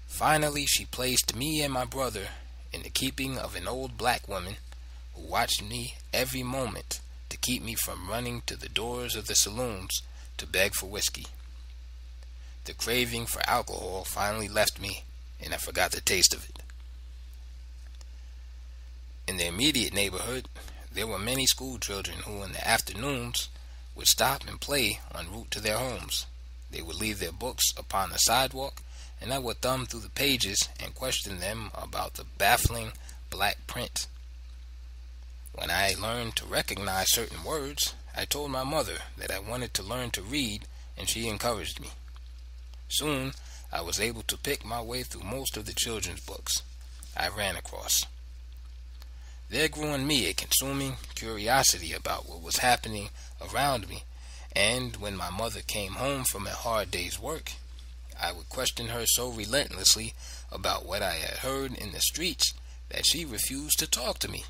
Finally, she placed me and my brother in the keeping of an old black woman who watched me every moment to keep me from running to the doors of the saloons to beg for whiskey. The craving for alcohol finally left me, and I forgot the taste of it. In the immediate neighborhood, there were many school children who in the afternoons would stop and play en route to their homes. They would leave their books upon the sidewalk, and I would thumb through the pages and question them about the baffling black print. When I learned to recognize certain words, I told my mother that I wanted to learn to read, and she encouraged me. Soon, I was able to pick my way through most of the children's books I ran across. There grew in me a consuming curiosity about what was happening around me, and when my mother came home from a hard day's work, I would question her so relentlessly about what I had heard in the streets that she refused to talk to me.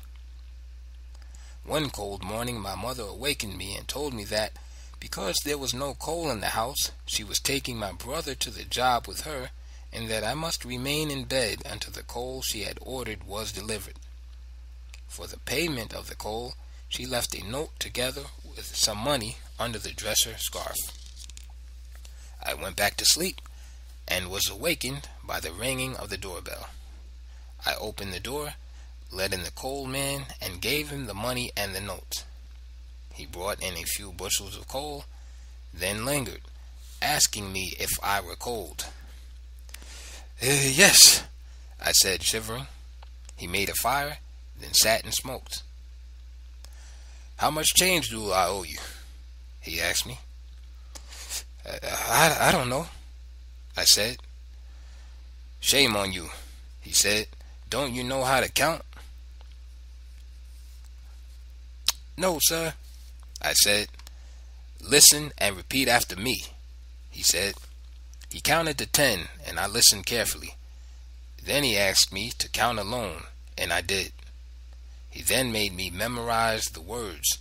One cold morning my mother awakened me and told me that, because there was no coal in the house, she was taking my brother to the job with her, and that I must remain in bed until the coal she had ordered was delivered. For the payment of the coal, she left a note together with some money under the dresser scarf. I went back to sleep and was awakened by the ringing of the doorbell. I opened the door, let in the coal man, and gave him the money and the note. He brought in a few bushels of coal, then lingered, asking me if I were cold. Yes, I said, shivering. He made a fire, then sat and smoked. How much change do I owe you? He asked me. I don't know, I said. Shame on you, he said. Don't you know how to count? No, sir, I said. Listen and repeat after me, he said. He counted to 10, and I listened carefully. Then he asked me to count alone, and I did. He then made me memorize the words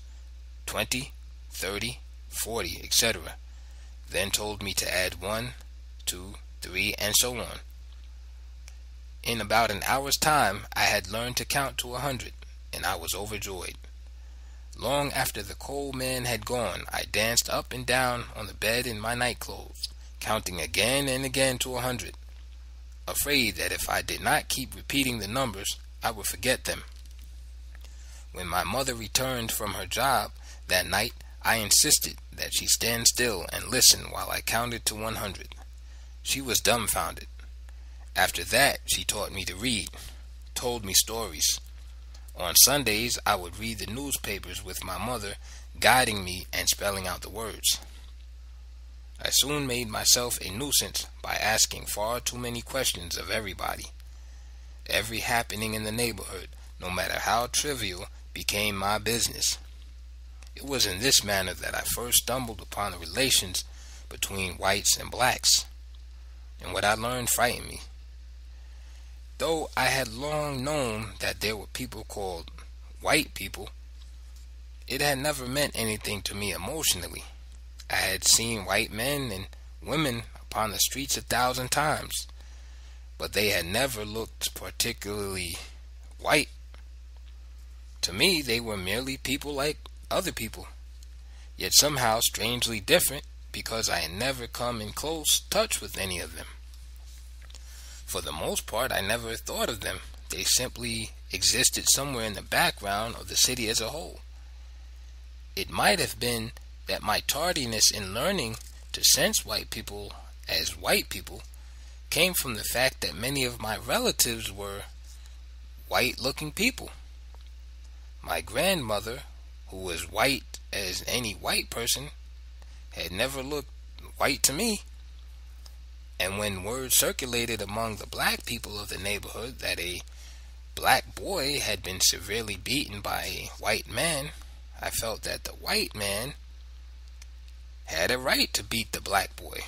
20, 30, 40, etc. Then told me to add 1, 2, 3, and so on. In about an hour's time, I had learned to count to 100, and I was overjoyed. Long after the coal man had gone, I danced up and down on the bed in my nightclothes, counting again and again to 100, afraid that if I did not keep repeating the numbers, I would forget them. When my mother returned from her job that night, I insisted that she stand still and listen while I counted to 100. She was dumbfounded. After that, she taught me to read, told me stories. On Sundays, I would read the newspapers with my mother, guiding me and spelling out the words. I soon made myself a nuisance by asking far too many questions of everybody. Every happening in the neighborhood, no matter how trivial, became my business. It was in this manner that I first stumbled upon the relations between whites and blacks, and what I learned frightened me. Though I had long known that there were people called white people, it had never meant anything to me emotionally. I had seen white men and women upon the streets 1,000 times, but they had never looked particularly white. To me, they were merely people like other people, yet somehow strangely different because I had never come in close touch with any of them. For the most part, I never thought of them. They simply existed somewhere in the background of the city as a whole. It might have been that my tardiness in learning to sense white people as white people came from the fact that many of my relatives were white-looking people. My grandmother, who was white as any white person, had never looked white to me. And when word circulated among the black people of the neighborhood that a black boy had been severely beaten by a white man, I felt that the white man had a right to beat the black boy,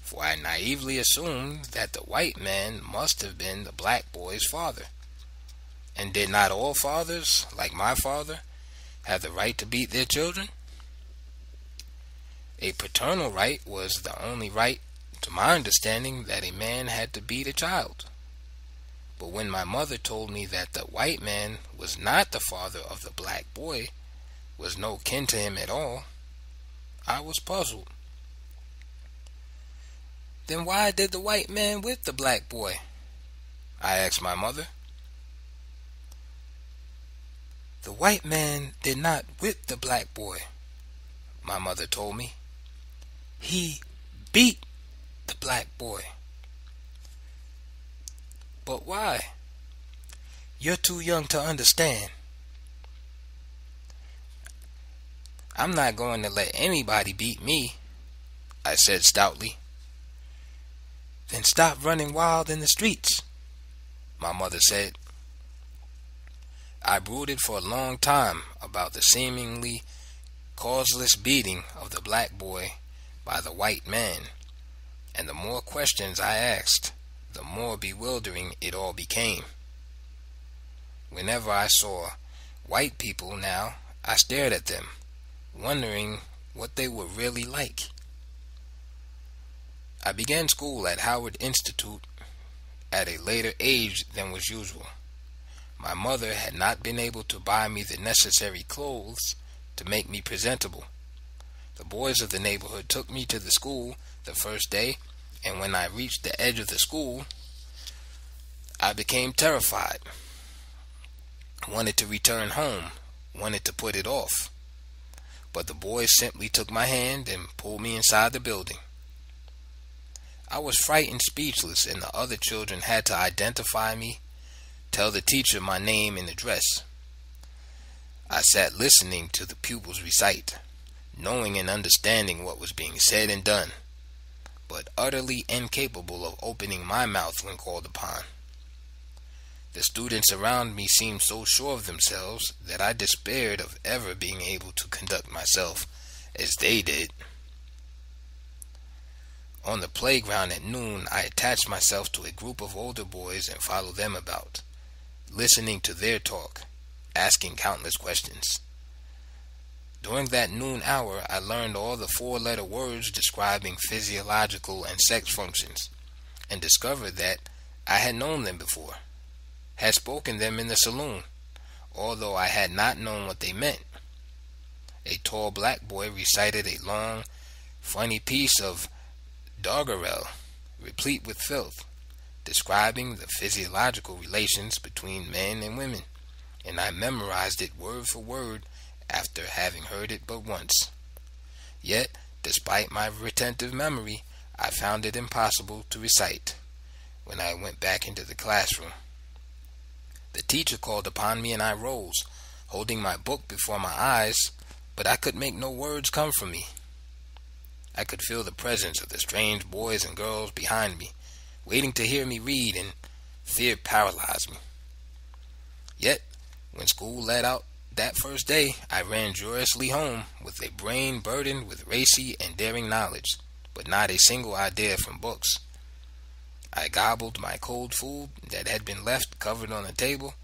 for I naively assumed that the white man must have been the black boy's father. And did not all fathers, like my father, have the right to beat their children? A paternal right was the only right, to my understanding, that a man had to beat a child. But when my mother told me that the white man was not the father of the black boy, was no kin to him at all, I was puzzled. Then why did the white man whip the black boy? I asked my mother. The white man did not whip the black boy, my mother told me. He beat the black boy. But why? You're too young to understand. I'm not going to let anybody beat me, I said stoutly. Then stop running wild in the streets, my mother said. I brooded for a long time about the seemingly causeless beating of the black boy by the white man, and the more questions I asked, the more bewildering it all became. Whenever I saw white people now, I stared at them, wondering what they were really like. I began school at Howard Institute at a later age than was usual. My mother had not been able to buy me the necessary clothes to make me presentable. The boys of the neighborhood took me to the school the first day, and when I reached the edge of the school, I became terrified. I wanted to return home, wanted to put it off. but the boy simply took my hand and pulled me inside the building. I was frightened, speechless, and the other children had to identify me, tell the teacher my name and address. I sat listening to the pupils recite, knowing and understanding what was being said and done, but utterly incapable of opening my mouth when called upon. The students around me seemed so sure of themselves that I despaired of ever being able to conduct myself as they did. On the playground at noon, I attached myself to a group of older boys and followed them about, listening to their talk, asking countless questions. During that noon hour, I learned all the four-letter words describing physiological and sex functions, and discovered that I had known them before, had spoken them in the saloon, although I had not known what they meant. A tall black boy recited a long, funny piece of doggerel, replete with filth, describing the physiological relations between men and women, and I memorized it word for word after having heard it but once. Yet, despite my retentive memory, I found it impossible to recite when I went back into the classroom. The teacher called upon me and I rose, holding my book before my eyes, but I could make no words come from me. I could feel the presence of the strange boys and girls behind me, waiting to hear me read, and fear paralyzed me. Yet, when school let out that first day, I ran joyously home with a brain burdened with racy and daring knowledge, but not a single idea from books. I gobbled my cold food that had been left covered on the table,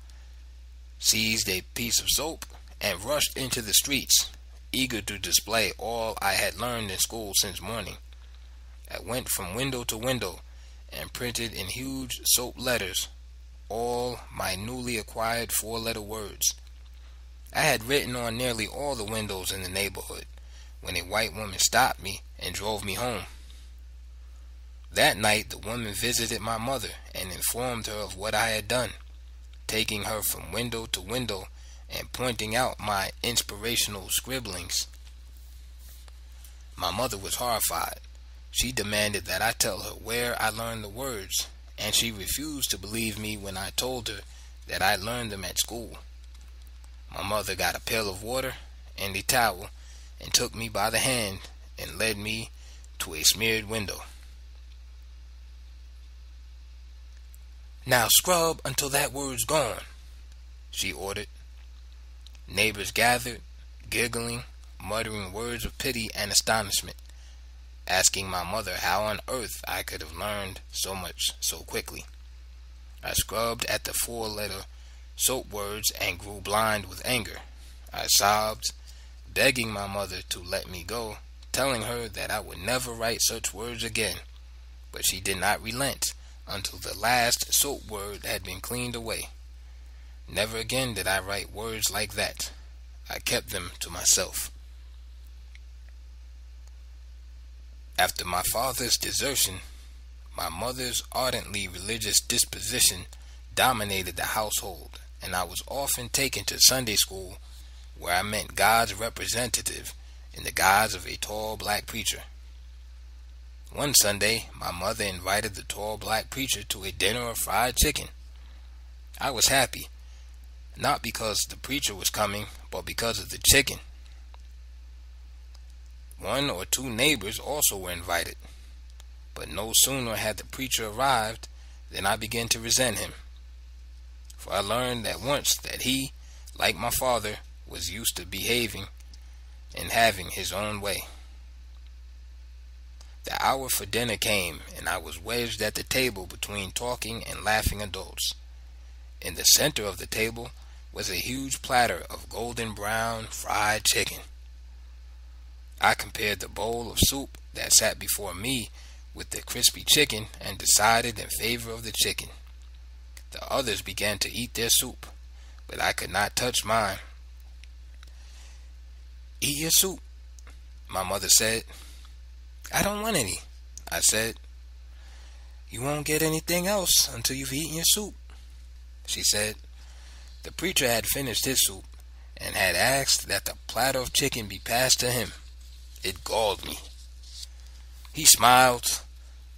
seized a piece of soap, and rushed into the streets, eager to display all I had learned in school since morning. I went from window to window and printed in huge soap letters all my newly acquired four-letter words. I had written on nearly all the windows in the neighborhood when a white woman stopped me and drove me home. That night the woman visited my mother and informed her of what I had done, taking her from window to window and pointing out my inspirational scribblings. My mother was horrified. She demanded that I tell her where I learned the words, and she refused to believe me when I told her that I learned them at school. My mother got a pail of water and a towel and took me by the hand and led me to a smeared window. "Now scrub until that word's gone," she ordered. Neighbors gathered, giggling, muttering words of pity and astonishment, asking my mother how on earth I could have learned so much so quickly. I scrubbed at the four-letter soap words and grew blind with anger. I sobbed, begging my mother to let me go, telling her that I would never write such words again, but she did not relent until the last soap word had been cleaned away. Never again did I write words like that. I kept them to myself. After my father's desertion, my mother's ardently religious disposition dominated the household, and I was often taken to Sunday school, where I met God's representative in the guise of a tall black preacher. One Sunday, my mother invited the tall black preacher to a dinner of fried chicken. I was happy, not because the preacher was coming, but because of the chicken. One or two neighbors also were invited, but no sooner had the preacher arrived than I began to resent him, for I learned at once that he, like my father, was used to behaving and having his own way. The hour for dinner came, and I was wedged at the table between talking and laughing adults. In the center of the table was a huge platter of golden brown fried chicken. I compared the bowl of soup that sat before me with the crispy chicken and decided in favor of the chicken. The others began to eat their soup, but I could not touch mine. "Eat your soup," my mother said. "I don't want any," I said. "You won't get anything else until you've eaten your soup," she said. The preacher had finished his soup and had asked that the platter of chicken be passed to him. It galled me. He smiled,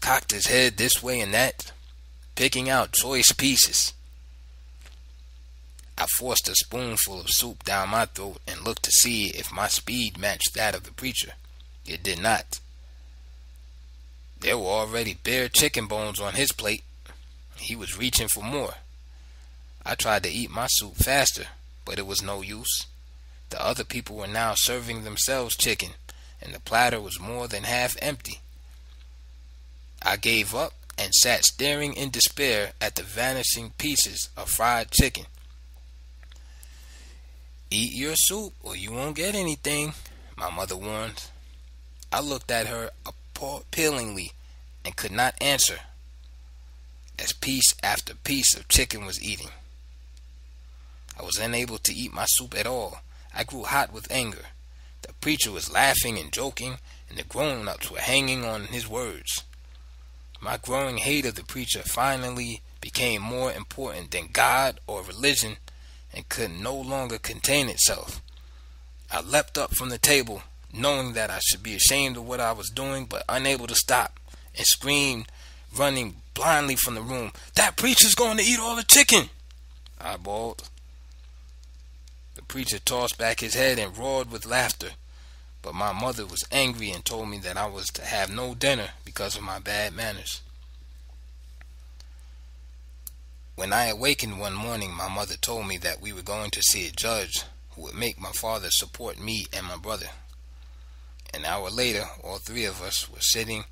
cocked his head this way and that, picking out choice pieces. I forced a spoonful of soup down my throat and looked to see if my speed matched that of the preacher. It did not. There were already bare chicken bones on his plate. He was reaching for more. I tried to eat my soup faster, but it was no use. The other people were now serving themselves chicken, and the platter was more than half empty. I gave up and sat staring in despair at the vanishing pieces of fried chicken. "Eat your soup or you won't get anything," my mother warned. I looked at her appealingly and could not answer, as piece after piece of chicken was eating. I was unable to eat my soup at all. I grew hot with anger. The preacher was laughing and joking, and the grown-ups were hanging on his words. My growing hate of the preacher finally became more important than God or religion and could no longer contain itself. I leapt up from the table, knowing that I should be ashamed of what I was doing, but unable to stop, and screamed, running blindly from the room, "That preacher's going to eat all the chicken!" I bawled. The preacher tossed back his head and roared with laughter, but my mother was angry and told me that I was to have no dinner because of my bad manners. When I awakened one morning, my mother told me that we were going to see a judge who would make my father support me and my brother. An hour later, all three of us were sitting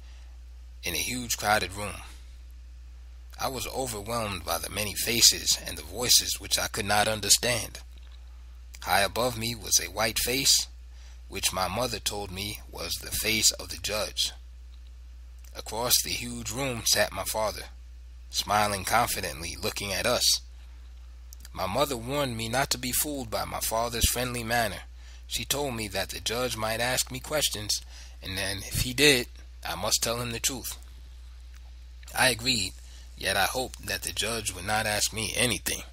in a huge crowded room. I was overwhelmed by the many faces and the voices which I could not understand. High above me was a white face, which my mother told me was the face of the judge. Across the huge room sat my father, smiling confidently, looking at us. My mother warned me not to be fooled by my father's friendly manner. She told me that the judge might ask me questions, and then if he did, I must tell him the truth. I agreed, yet I hoped that the judge would not ask me anything.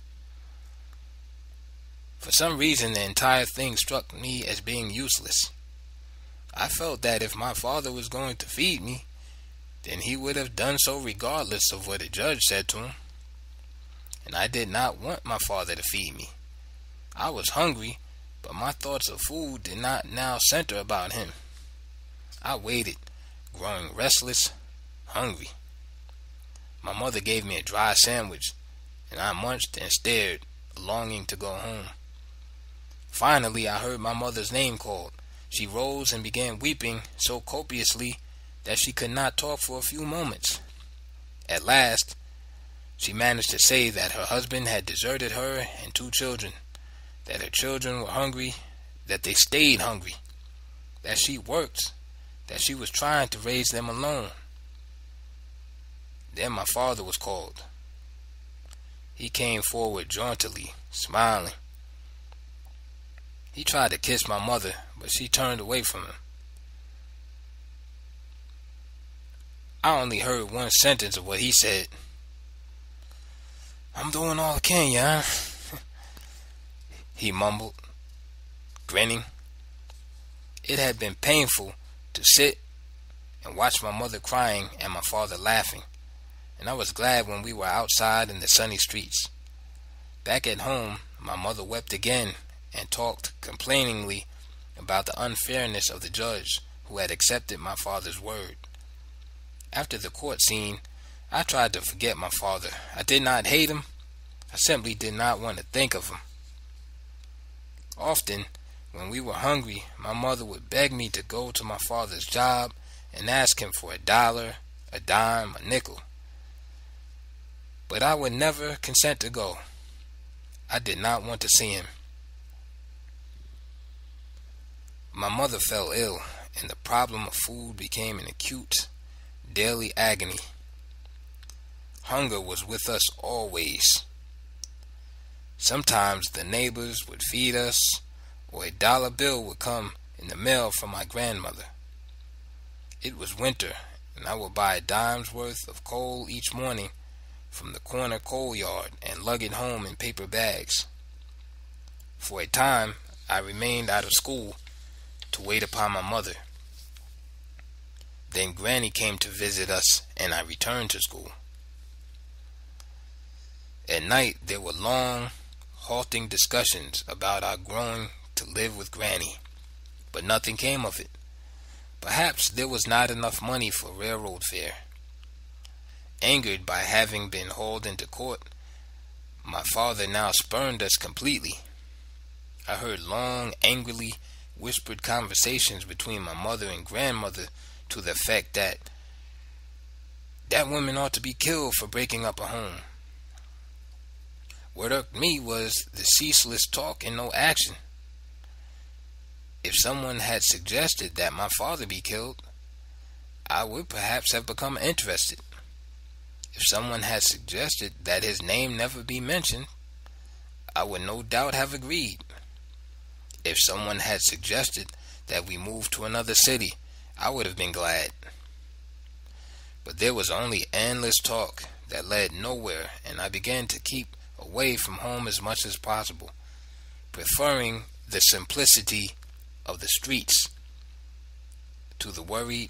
For some reason, the entire thing struck me as being useless. I felt that if my father was going to feed me, then he would have done so regardless of what the judge said to him. And I did not want my father to feed me. I was hungry, but my thoughts of food did not now center about him. I waited, growing restless, hungry. My mother gave me a dry sandwich, and I munched and stared, longing to go home. Finally, I heard my mother's name called. She rose and began weeping so copiously that she could not talk for a few moments. At last, she managed to say that her husband had deserted her and two children, that her children were hungry, that they stayed hungry, that she worked, that she was trying to raise them alone. Then my father was called. He came forward jauntily, smiling. He tried to kiss my mother, but she turned away from him. I only heard one sentence of what he said. "I'm doing all I can, y'all," he mumbled, grinning. It had been painful to sit and watch my mother crying and my father laughing, and I was glad when we were outside in the sunny streets. Back at home, my mother wept again and talked complainingly about the unfairness of the judge who had accepted my father's word. After the court scene, I tried to forget my father. I did not hate him. I simply did not want to think of him. Often, when we were hungry, my mother would beg me to go to my father's job and ask him for $1, a dime, a nickel. But I would never consent to go. I did not want to see him. My mother fell ill, and the problem of food became an acute, daily agony. Hunger was with us always. Sometimes the neighbors would feed us, or a $1 bill would come in the mail from my grandmother. It was winter, and I would buy a dime's worth of coal each morning from the corner coal yard and lug it home in paper bags. For a time, I remained out of school to wait upon my mother. Then Granny came to visit us, and I returned to school. At night, there were long, halting discussions about our growing to live with Granny, but nothing came of it. Perhaps there was not enough money for railroad fare. Angered by having been hauled into court, my father now spurned us completely. I heard long, angrily whispered conversations between my mother and grandmother to the effect that that woman ought to be killed for breaking up a home. What irked me was the ceaseless talk and no action. If someone had suggested that my father be killed, I would perhaps have become interested. If someone had suggested that his name never be mentioned, I would no doubt have agreed. If someone had suggested that we move to another city, I would have been glad. But there was only endless talk that led nowhere, and I began to keep away from home as much as possible, preferring the simplicity of the streets to the worried,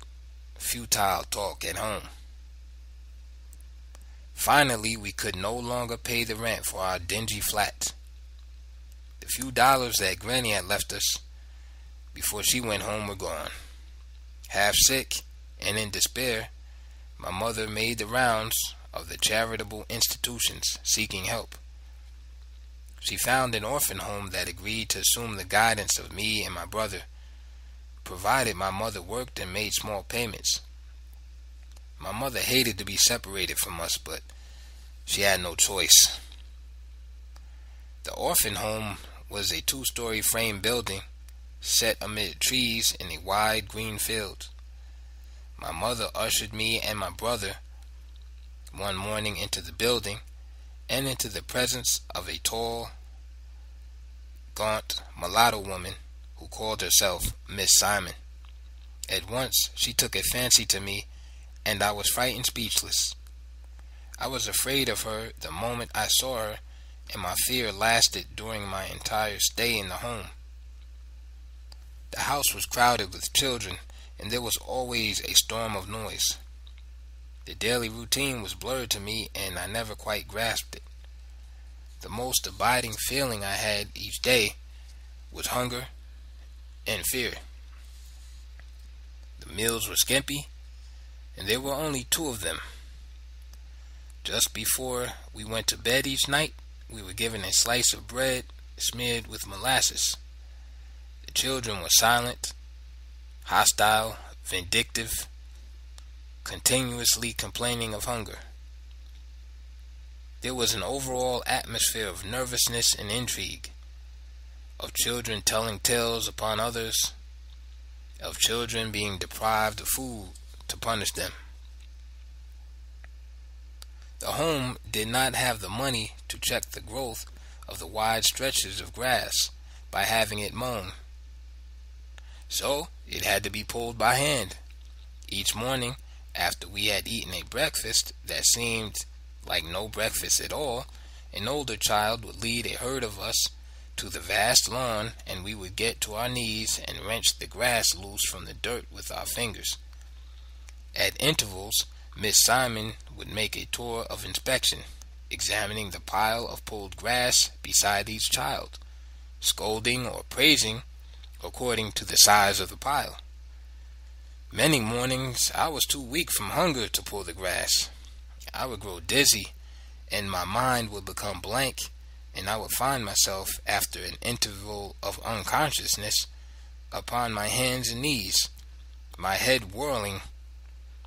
futile talk at home. Finally, we could no longer pay the rent for our dingy flat. The few dollars that Granny had left us before she went home were gone. Half sick and in despair, my mother made the rounds of the charitable institutions seeking help. She found an orphan home that agreed to assume the guidance of me and my brother, provided my mother worked and made small payments. My mother hated to be separated from us, but she had no choice. The orphan home was a two-story frame building set amid trees in a wide green field. My mother ushered me and my brother one morning into the building and into the presence of a tall, gaunt, mulatto woman who called herself Miss Simon. At once she took a fancy to me, and I was frightened speechless. I was afraid of her the moment I saw her, and my fear lasted during my entire stay in the home. The house was crowded with children, and there was always a storm of noise. The daily routine was blurred to me, and I never quite grasped it. The most abiding feeling I had each day was hunger and fear. The meals were skimpy, and there were only two of them. Just before we went to bed each night, we were given a slice of bread smeared with molasses. The children were silent, hostile, vindictive, continuously complaining of hunger. There was an overall atmosphere of nervousness and intrigue, of children telling tales upon others, of children being deprived of food to punish them. The home did not have the money to check the growth of the wide stretches of grass by having it mown, so it had to be pulled by hand. Each morning, after we had eaten a breakfast that seemed like no breakfast at all, an older child would lead a herd of us to the vast lawn, and we would get to our knees and wrench the grass loose from the dirt with our fingers. At intervals, Miss Simon would make a tour of inspection, examining the pile of pulled grass beside each child, scolding or praising according to the size of the pile. Many mornings I was too weak from hunger to pull the grass. I would grow dizzy, and my mind would become blank, and I would find myself, after an interval of unconsciousness, upon my hands and knees, my head whirling,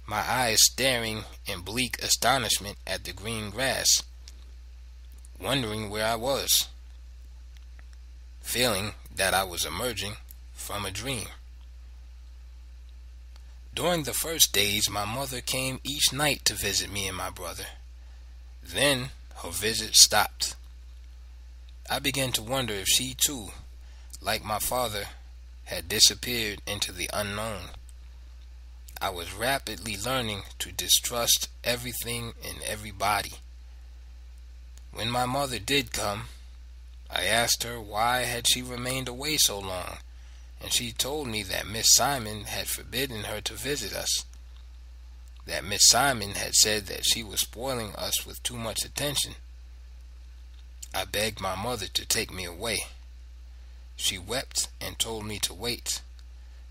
my eyes staring in bleak astonishment at the green grass, wondering where I was, feeling that I was emerging from a dream. During the first days, my mother came each night to visit me and my brother. Then her visit stopped. I began to wonder if she too, like my father, had disappeared into the unknown. I was rapidly learning to distrust everything and everybody. When my mother did come, I asked her why had she remained away so long, and she told me that Miss Simon had forbidden her to visit us, that Miss Simon had said that she was spoiling us with too much attention. I begged my mother to take me away. She wept and told me to wait,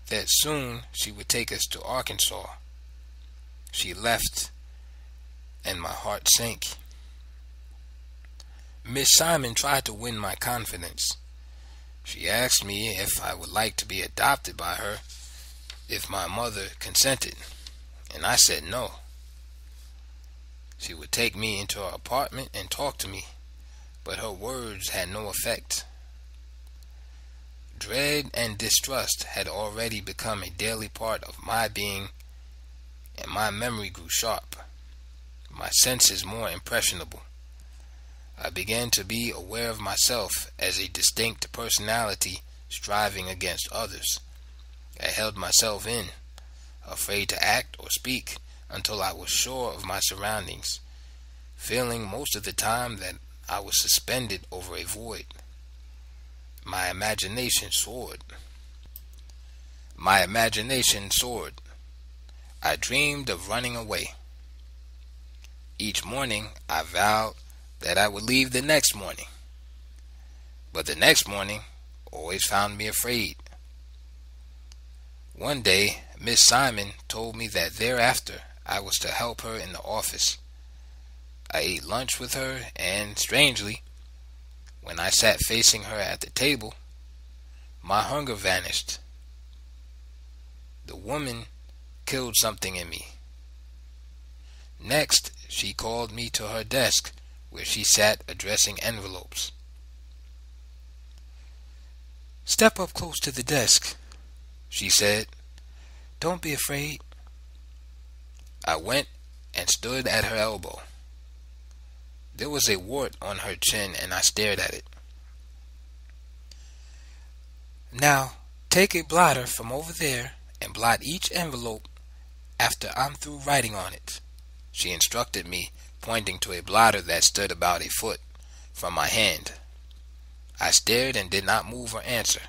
that soon she would take us to Arkansas. She left, and my heart sank. Miss Simon tried to win my confidence. She asked me if I would like to be adopted by her, if my mother consented, and I said no. She would take me into her apartment and talk to me, but her words had no effect. Dread and distrust had already become a daily part of my being, and my memory grew sharp, my senses more impressionable. I began to be aware of myself as a distinct personality striving against others. I held myself in, afraid to act or speak until I was sure of my surroundings, feeling most of the time that I was suspended over a void. My imagination soared. I dreamed of running away. Each morning I vowed that I would leave the next morning, but the next morning always found me afraid. One day Miss Simon told me that thereafter I was to help her in the office. I ate lunch with her, and strangely, when I sat facing her at the table, my hunger vanished. The woman killed something in me. Next, she called me to her desk, where she sat addressing envelopes. "Step up close to the desk," she said. "Don't be afraid." I went and stood at her elbow. There was a wart on her chin, and I stared at it. "Now, take a blotter from over there and blot each envelope after I'm through writing on it," she instructed me, pointing to a blotter that stood about a foot from my hand. I stared and did not move or answer.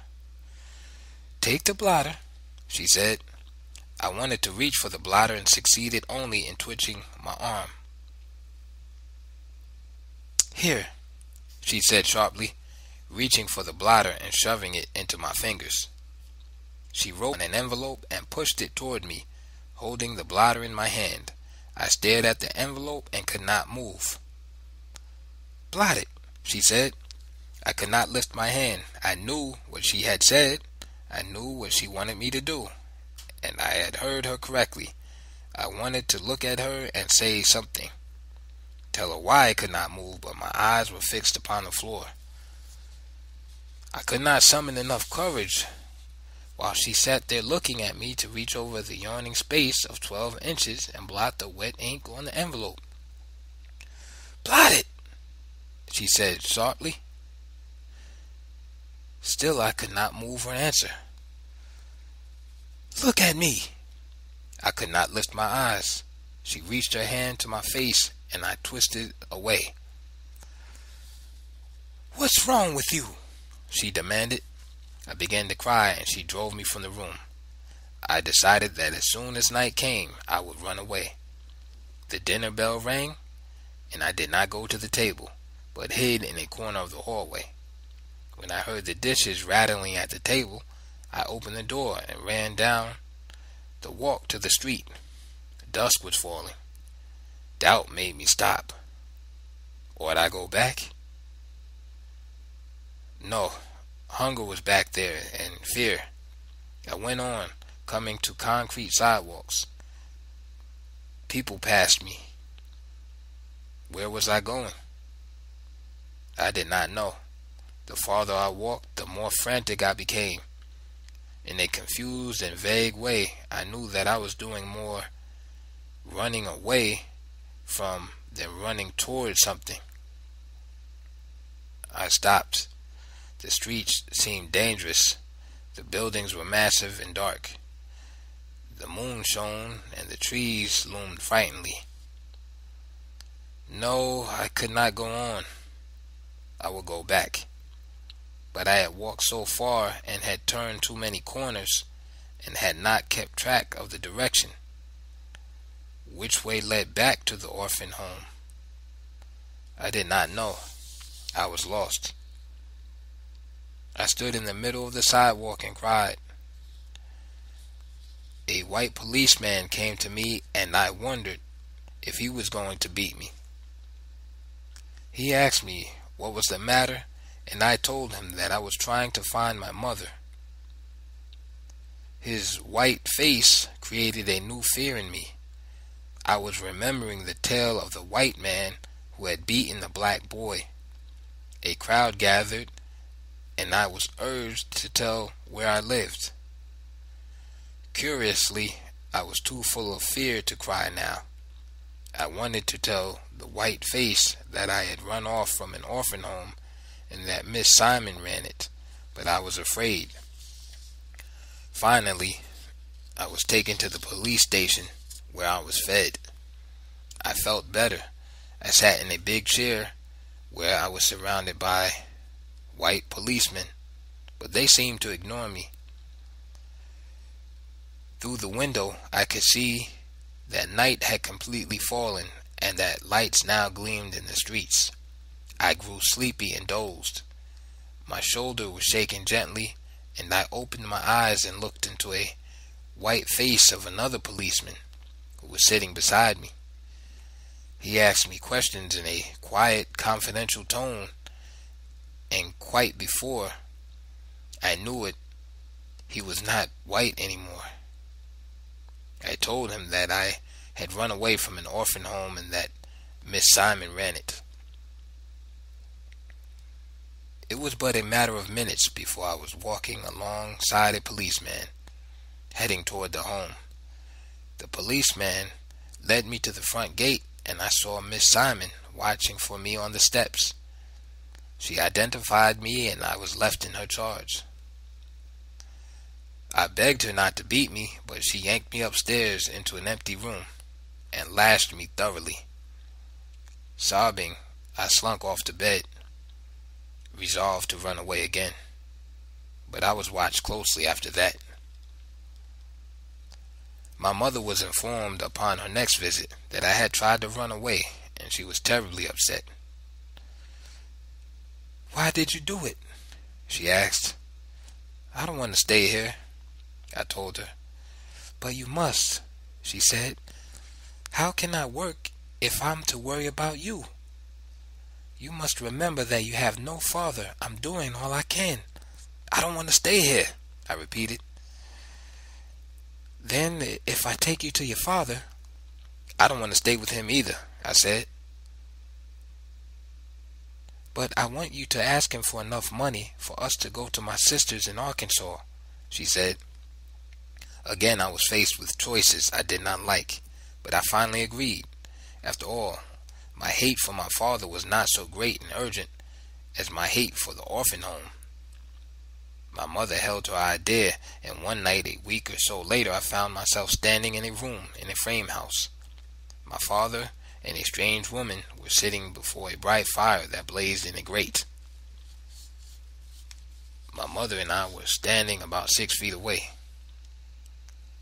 "Take the blotter," she said. I wanted to reach for the blotter and succeeded only in twitching my arm. "Here," she said sharply, reaching for the blotter and shoving it into my fingers. She wrote on an envelope and pushed it toward me, holding the blotter in my hand. I stared at the envelope and could not move. "Blot it," she said. I could not lift my hand. I knew what she had said. I knew what she wanted me to do, and I had heard her correctly. I wanted to look at her and say something, tell her why I could not move, but my eyes were fixed upon the floor. I could not summon enough courage while she sat there looking at me to reach over the yawning space of 12 inches and blot the wet ink on the envelope. "Blot it," she said sharply. Still I could not move or answer. "Look at me." I could not lift my eyes. She reached her hand to my face, and I twisted away. "What's wrong with you?" she demanded. I began to cry, and she drove me from the room. I decided that as soon as night came, I would run away. The dinner bell rang, and I did not go to the table, but hid in a corner of the hallway. When I heard the dishes rattling at the table, I opened the door and ran down the walk to the street. Dusk was falling. Doubt made me stop. Ought I go back? No. Hunger was back there, and fear. I went on, coming to concrete sidewalks. People passed me. Where was I going? I did not know. The farther I walked, the more frantic I became. In a confused and vague way, I knew that I was doing more running away from than running towards something. I stopped. The streets seemed dangerous. The buildings were massive and dark. The moon shone, and the trees loomed frighteningly. No, I could not go on. I would go back. but I had walked so far and had turned too many corners and had not kept track of the direction, which way led back to the orphan home. I did not know. I was lost. I stood in the middle of the sidewalk and cried. A white policeman came to me, and I wondered if he was going to beat me. He asked me what was the matter, and I told him that I was trying to find my mother. His white face created a new fear in me. I was remembering the tale of the white man who had beaten the black boy. A crowd gathered, and I was urged to tell where I lived. Curiously, I was too full of fear to cry now. I wanted to tell the white face that I had run off from an orphan home and that Miss Simon ran it, but I was afraid. Finally, I was taken to the police station, where I was fed. I felt better. I sat in a big chair where I was surrounded by white policemen, but they seemed to ignore me. Through the window, I could see that night had completely fallen and that lights now gleamed in the streets. I grew sleepy and dozed. My shoulder was shaking gently, and I opened my eyes and looked into a white face of another policeman who was sitting beside me. He asked me questions in a quiet, confidential tone, and quite before I knew it, he was not white anymore. I told him that I had run away from an orphan home and that Miss Simon ran it. It was but a matter of minutes before I was walking alongside a policeman, heading toward the home. The policeman led me to the front gate, and I saw Miss Simon watching for me on the steps. She identified me, and I was left in her charge. I begged her not to beat me, but she yanked me upstairs into an empty room and lashed me thoroughly. Sobbing, I slunk off to bed, resolved to run away again, but I was watched closely after that. My mother was informed upon her next visit that I had tried to run away, and she was terribly upset. "Why did you do it?" she asked. "I don't want to stay here," I told her. "But you must," she said. "How can I work if I'm to worry about you? You must remember that you have no father. I'm doing all I can." "I don't want to stay here," I repeated. "Then if I take you to your father—" "I don't want to stay with him either," I said. "But I want you to ask him for enough money for us to go to my sister's in Arkansas," she said. Again, I was faced with choices I did not like, but I finally agreed. After all, my hate for my father was not so great and urgent as my hate for the orphan home. My mother held to her idea, and one night, a week or so later, I found myself standing in a room in a frame house. My father and a strange woman were sitting before a bright fire that blazed in a grate. My mother and I were standing about 6 feet away,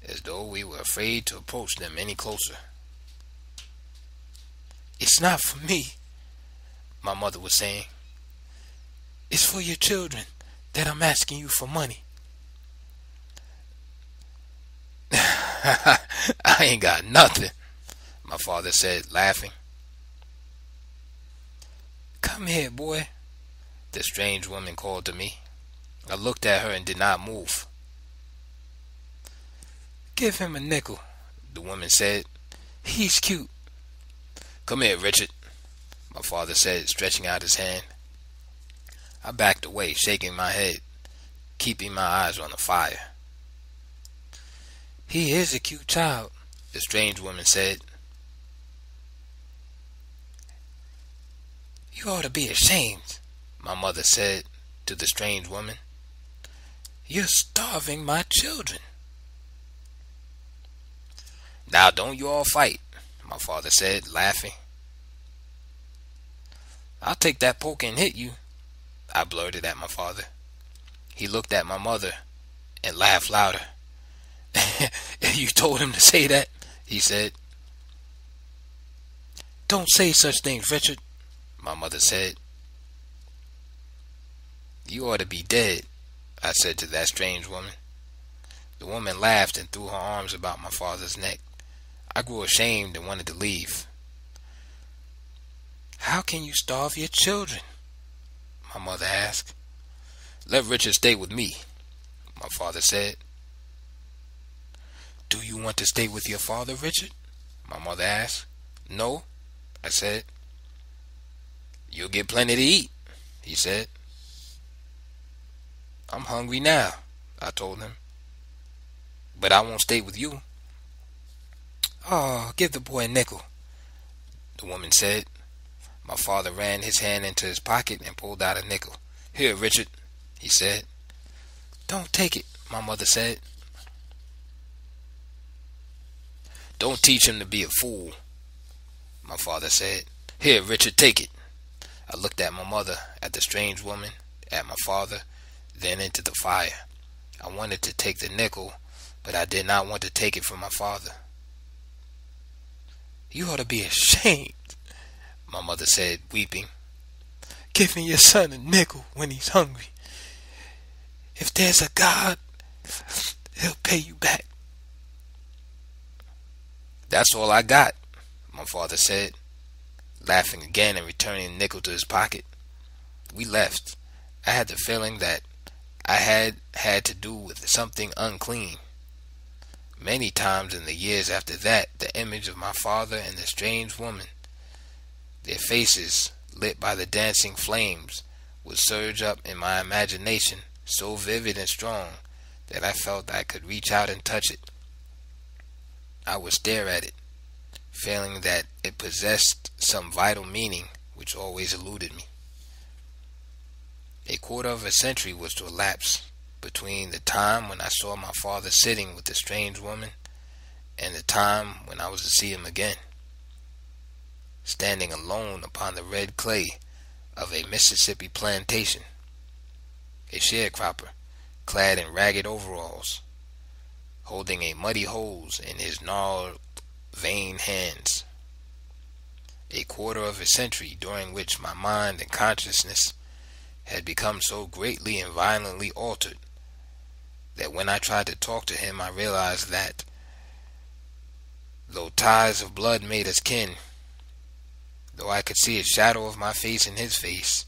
as though we were afraid to approach them any closer. "It's not for me," my mother was saying. "It's for your children that I'm asking you for money." "I ain't got nothing," my father said, laughing. "Come here, boy," the strange woman called to me. I looked at her and did not move. "Give him a nickel," the woman said. "He's cute." "Come here, Richard," my father said, stretching out his hand. I backed away, shaking my head, keeping my eyes on the fire. "He is a cute child," the strange woman said. "You ought to be ashamed," my mother said to the strange woman. "You're starving my children." "Now don't you all fight," my father said, laughing. "I'll take that poke and hit you," I blurted at my father. He looked at my mother and laughed louder. You told him to say that, he said. Don't say such things, Richard, my mother said. You ought to be dead, I said to that strange woman. The woman laughed and threw her arms about my father's neck. I grew ashamed and wanted to leave. How can you starve your children? My mother asked. Let Richard stay with me, my father said. Do you want to stay with your father, Richard? My mother asked. No, I said. You'll get plenty to eat, he said. I'm hungry now, I told him. But I won't stay with you. Oh, give the boy a nickel, the woman said. My father ran his hand into his pocket and pulled out a nickel. Here, Richard, he said. Don't take it, my mother said. Don't teach him to be a fool, my father said. Here, Richard, take it. I looked at my mother, at the strange woman, at my father, then into the fire. I wanted to take the nickel, but I did not want to take it from my father. You ought to be ashamed, my mother said, weeping. Giving your son a nickel when he's hungry. If there's a God, he'll pay you back. That's all I got, my father said, laughing again and returning the nickel to his pocket. We left. I had the feeling that I had to do with something unclean. Many times in the years after that, the image of my father and the strange woman, their faces lit by the dancing flames, would surge up in my imagination so vivid and strong that I felt I could reach out and touch it. I would stare at it, feeling that it possessed some vital meaning which always eluded me. A quarter of a century was to elapse between the time when I saw my father sitting with the strange woman and the time when I was to see him again, standing alone upon the red clay of a Mississippi plantation, a sharecropper clad in ragged overalls, holding a muddy hose in his gnarled, veined hands. A quarter of a century during which my mind and consciousness had become so greatly and violently altered that when I tried to talk to him, I realized that, though ties of blood made us kin, though I could see a shadow of my face in his face,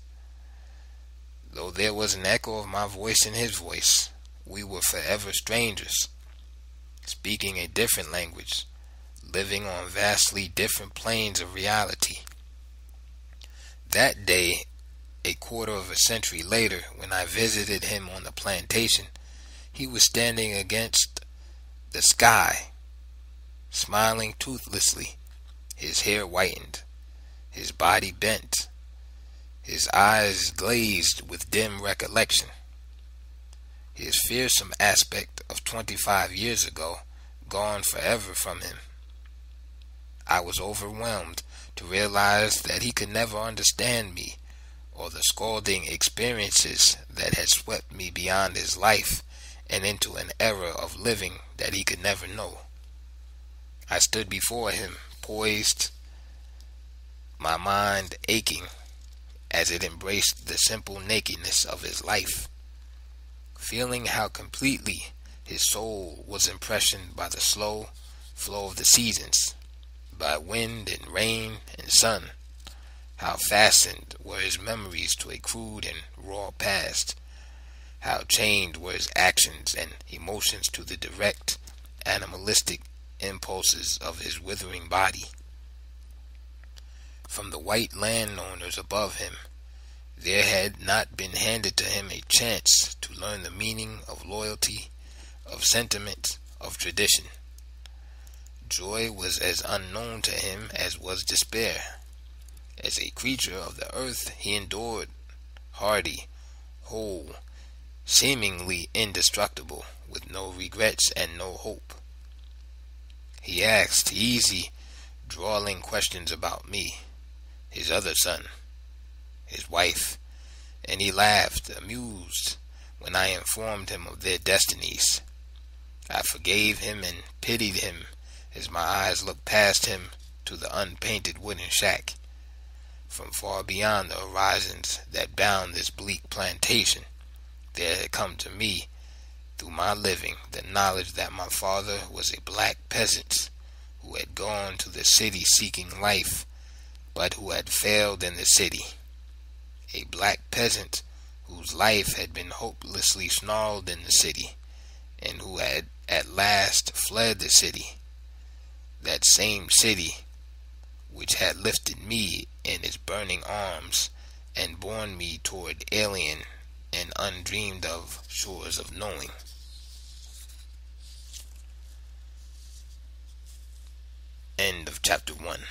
though there was an echo of my voice in his voice, we were forever strangers, speaking a different language, living on vastly different planes of reality. That day, a quarter of a century later, when I visited him on the plantation, he was standing against the sky, smiling toothlessly, his hair whitened, his body bent, his eyes glazed with dim recollection. His fearsome aspect of 25 years ago gone forever from him. I was overwhelmed to realize that he could never understand me or the scalding experiences that had swept me beyond his life and into an era of living that he could never know. I stood before him, poised, my mind aching as it embraced the simple nakedness of his life, feeling how completely his soul was impressioned by the slow flow of the seasons, by wind and rain and sun, how fastened were his memories to a crude and raw past, how chained were his actions and emotions to the direct, animalistic impulses of his withering body. From the white landowners above him, there had not been handed to him a chance to learn the meaning of loyalty, of sentiment, of tradition. Joy was as unknown to him as was despair. As a creature of the earth, he endured, hardy, whole, seemingly indestructible, with no regrets and no hope. He asked easy, drawling questions about me, his other son, his wife, and he laughed, amused, when I informed him of their destinies. I forgave him and pitied him as my eyes looked past him to the unpainted wooden shack, from far beyond the horizons that bound this bleak plantation. There had come to me, through my living, the knowledge that my father was a black peasant who had gone to the city seeking life, but who had failed in the city. A black peasant whose life had been hopelessly snarled in the city, and who had at last fled the city, that same city which had lifted me in its burning arms and borne me toward alien and undreamed of shores of knowing. End of chapter 1.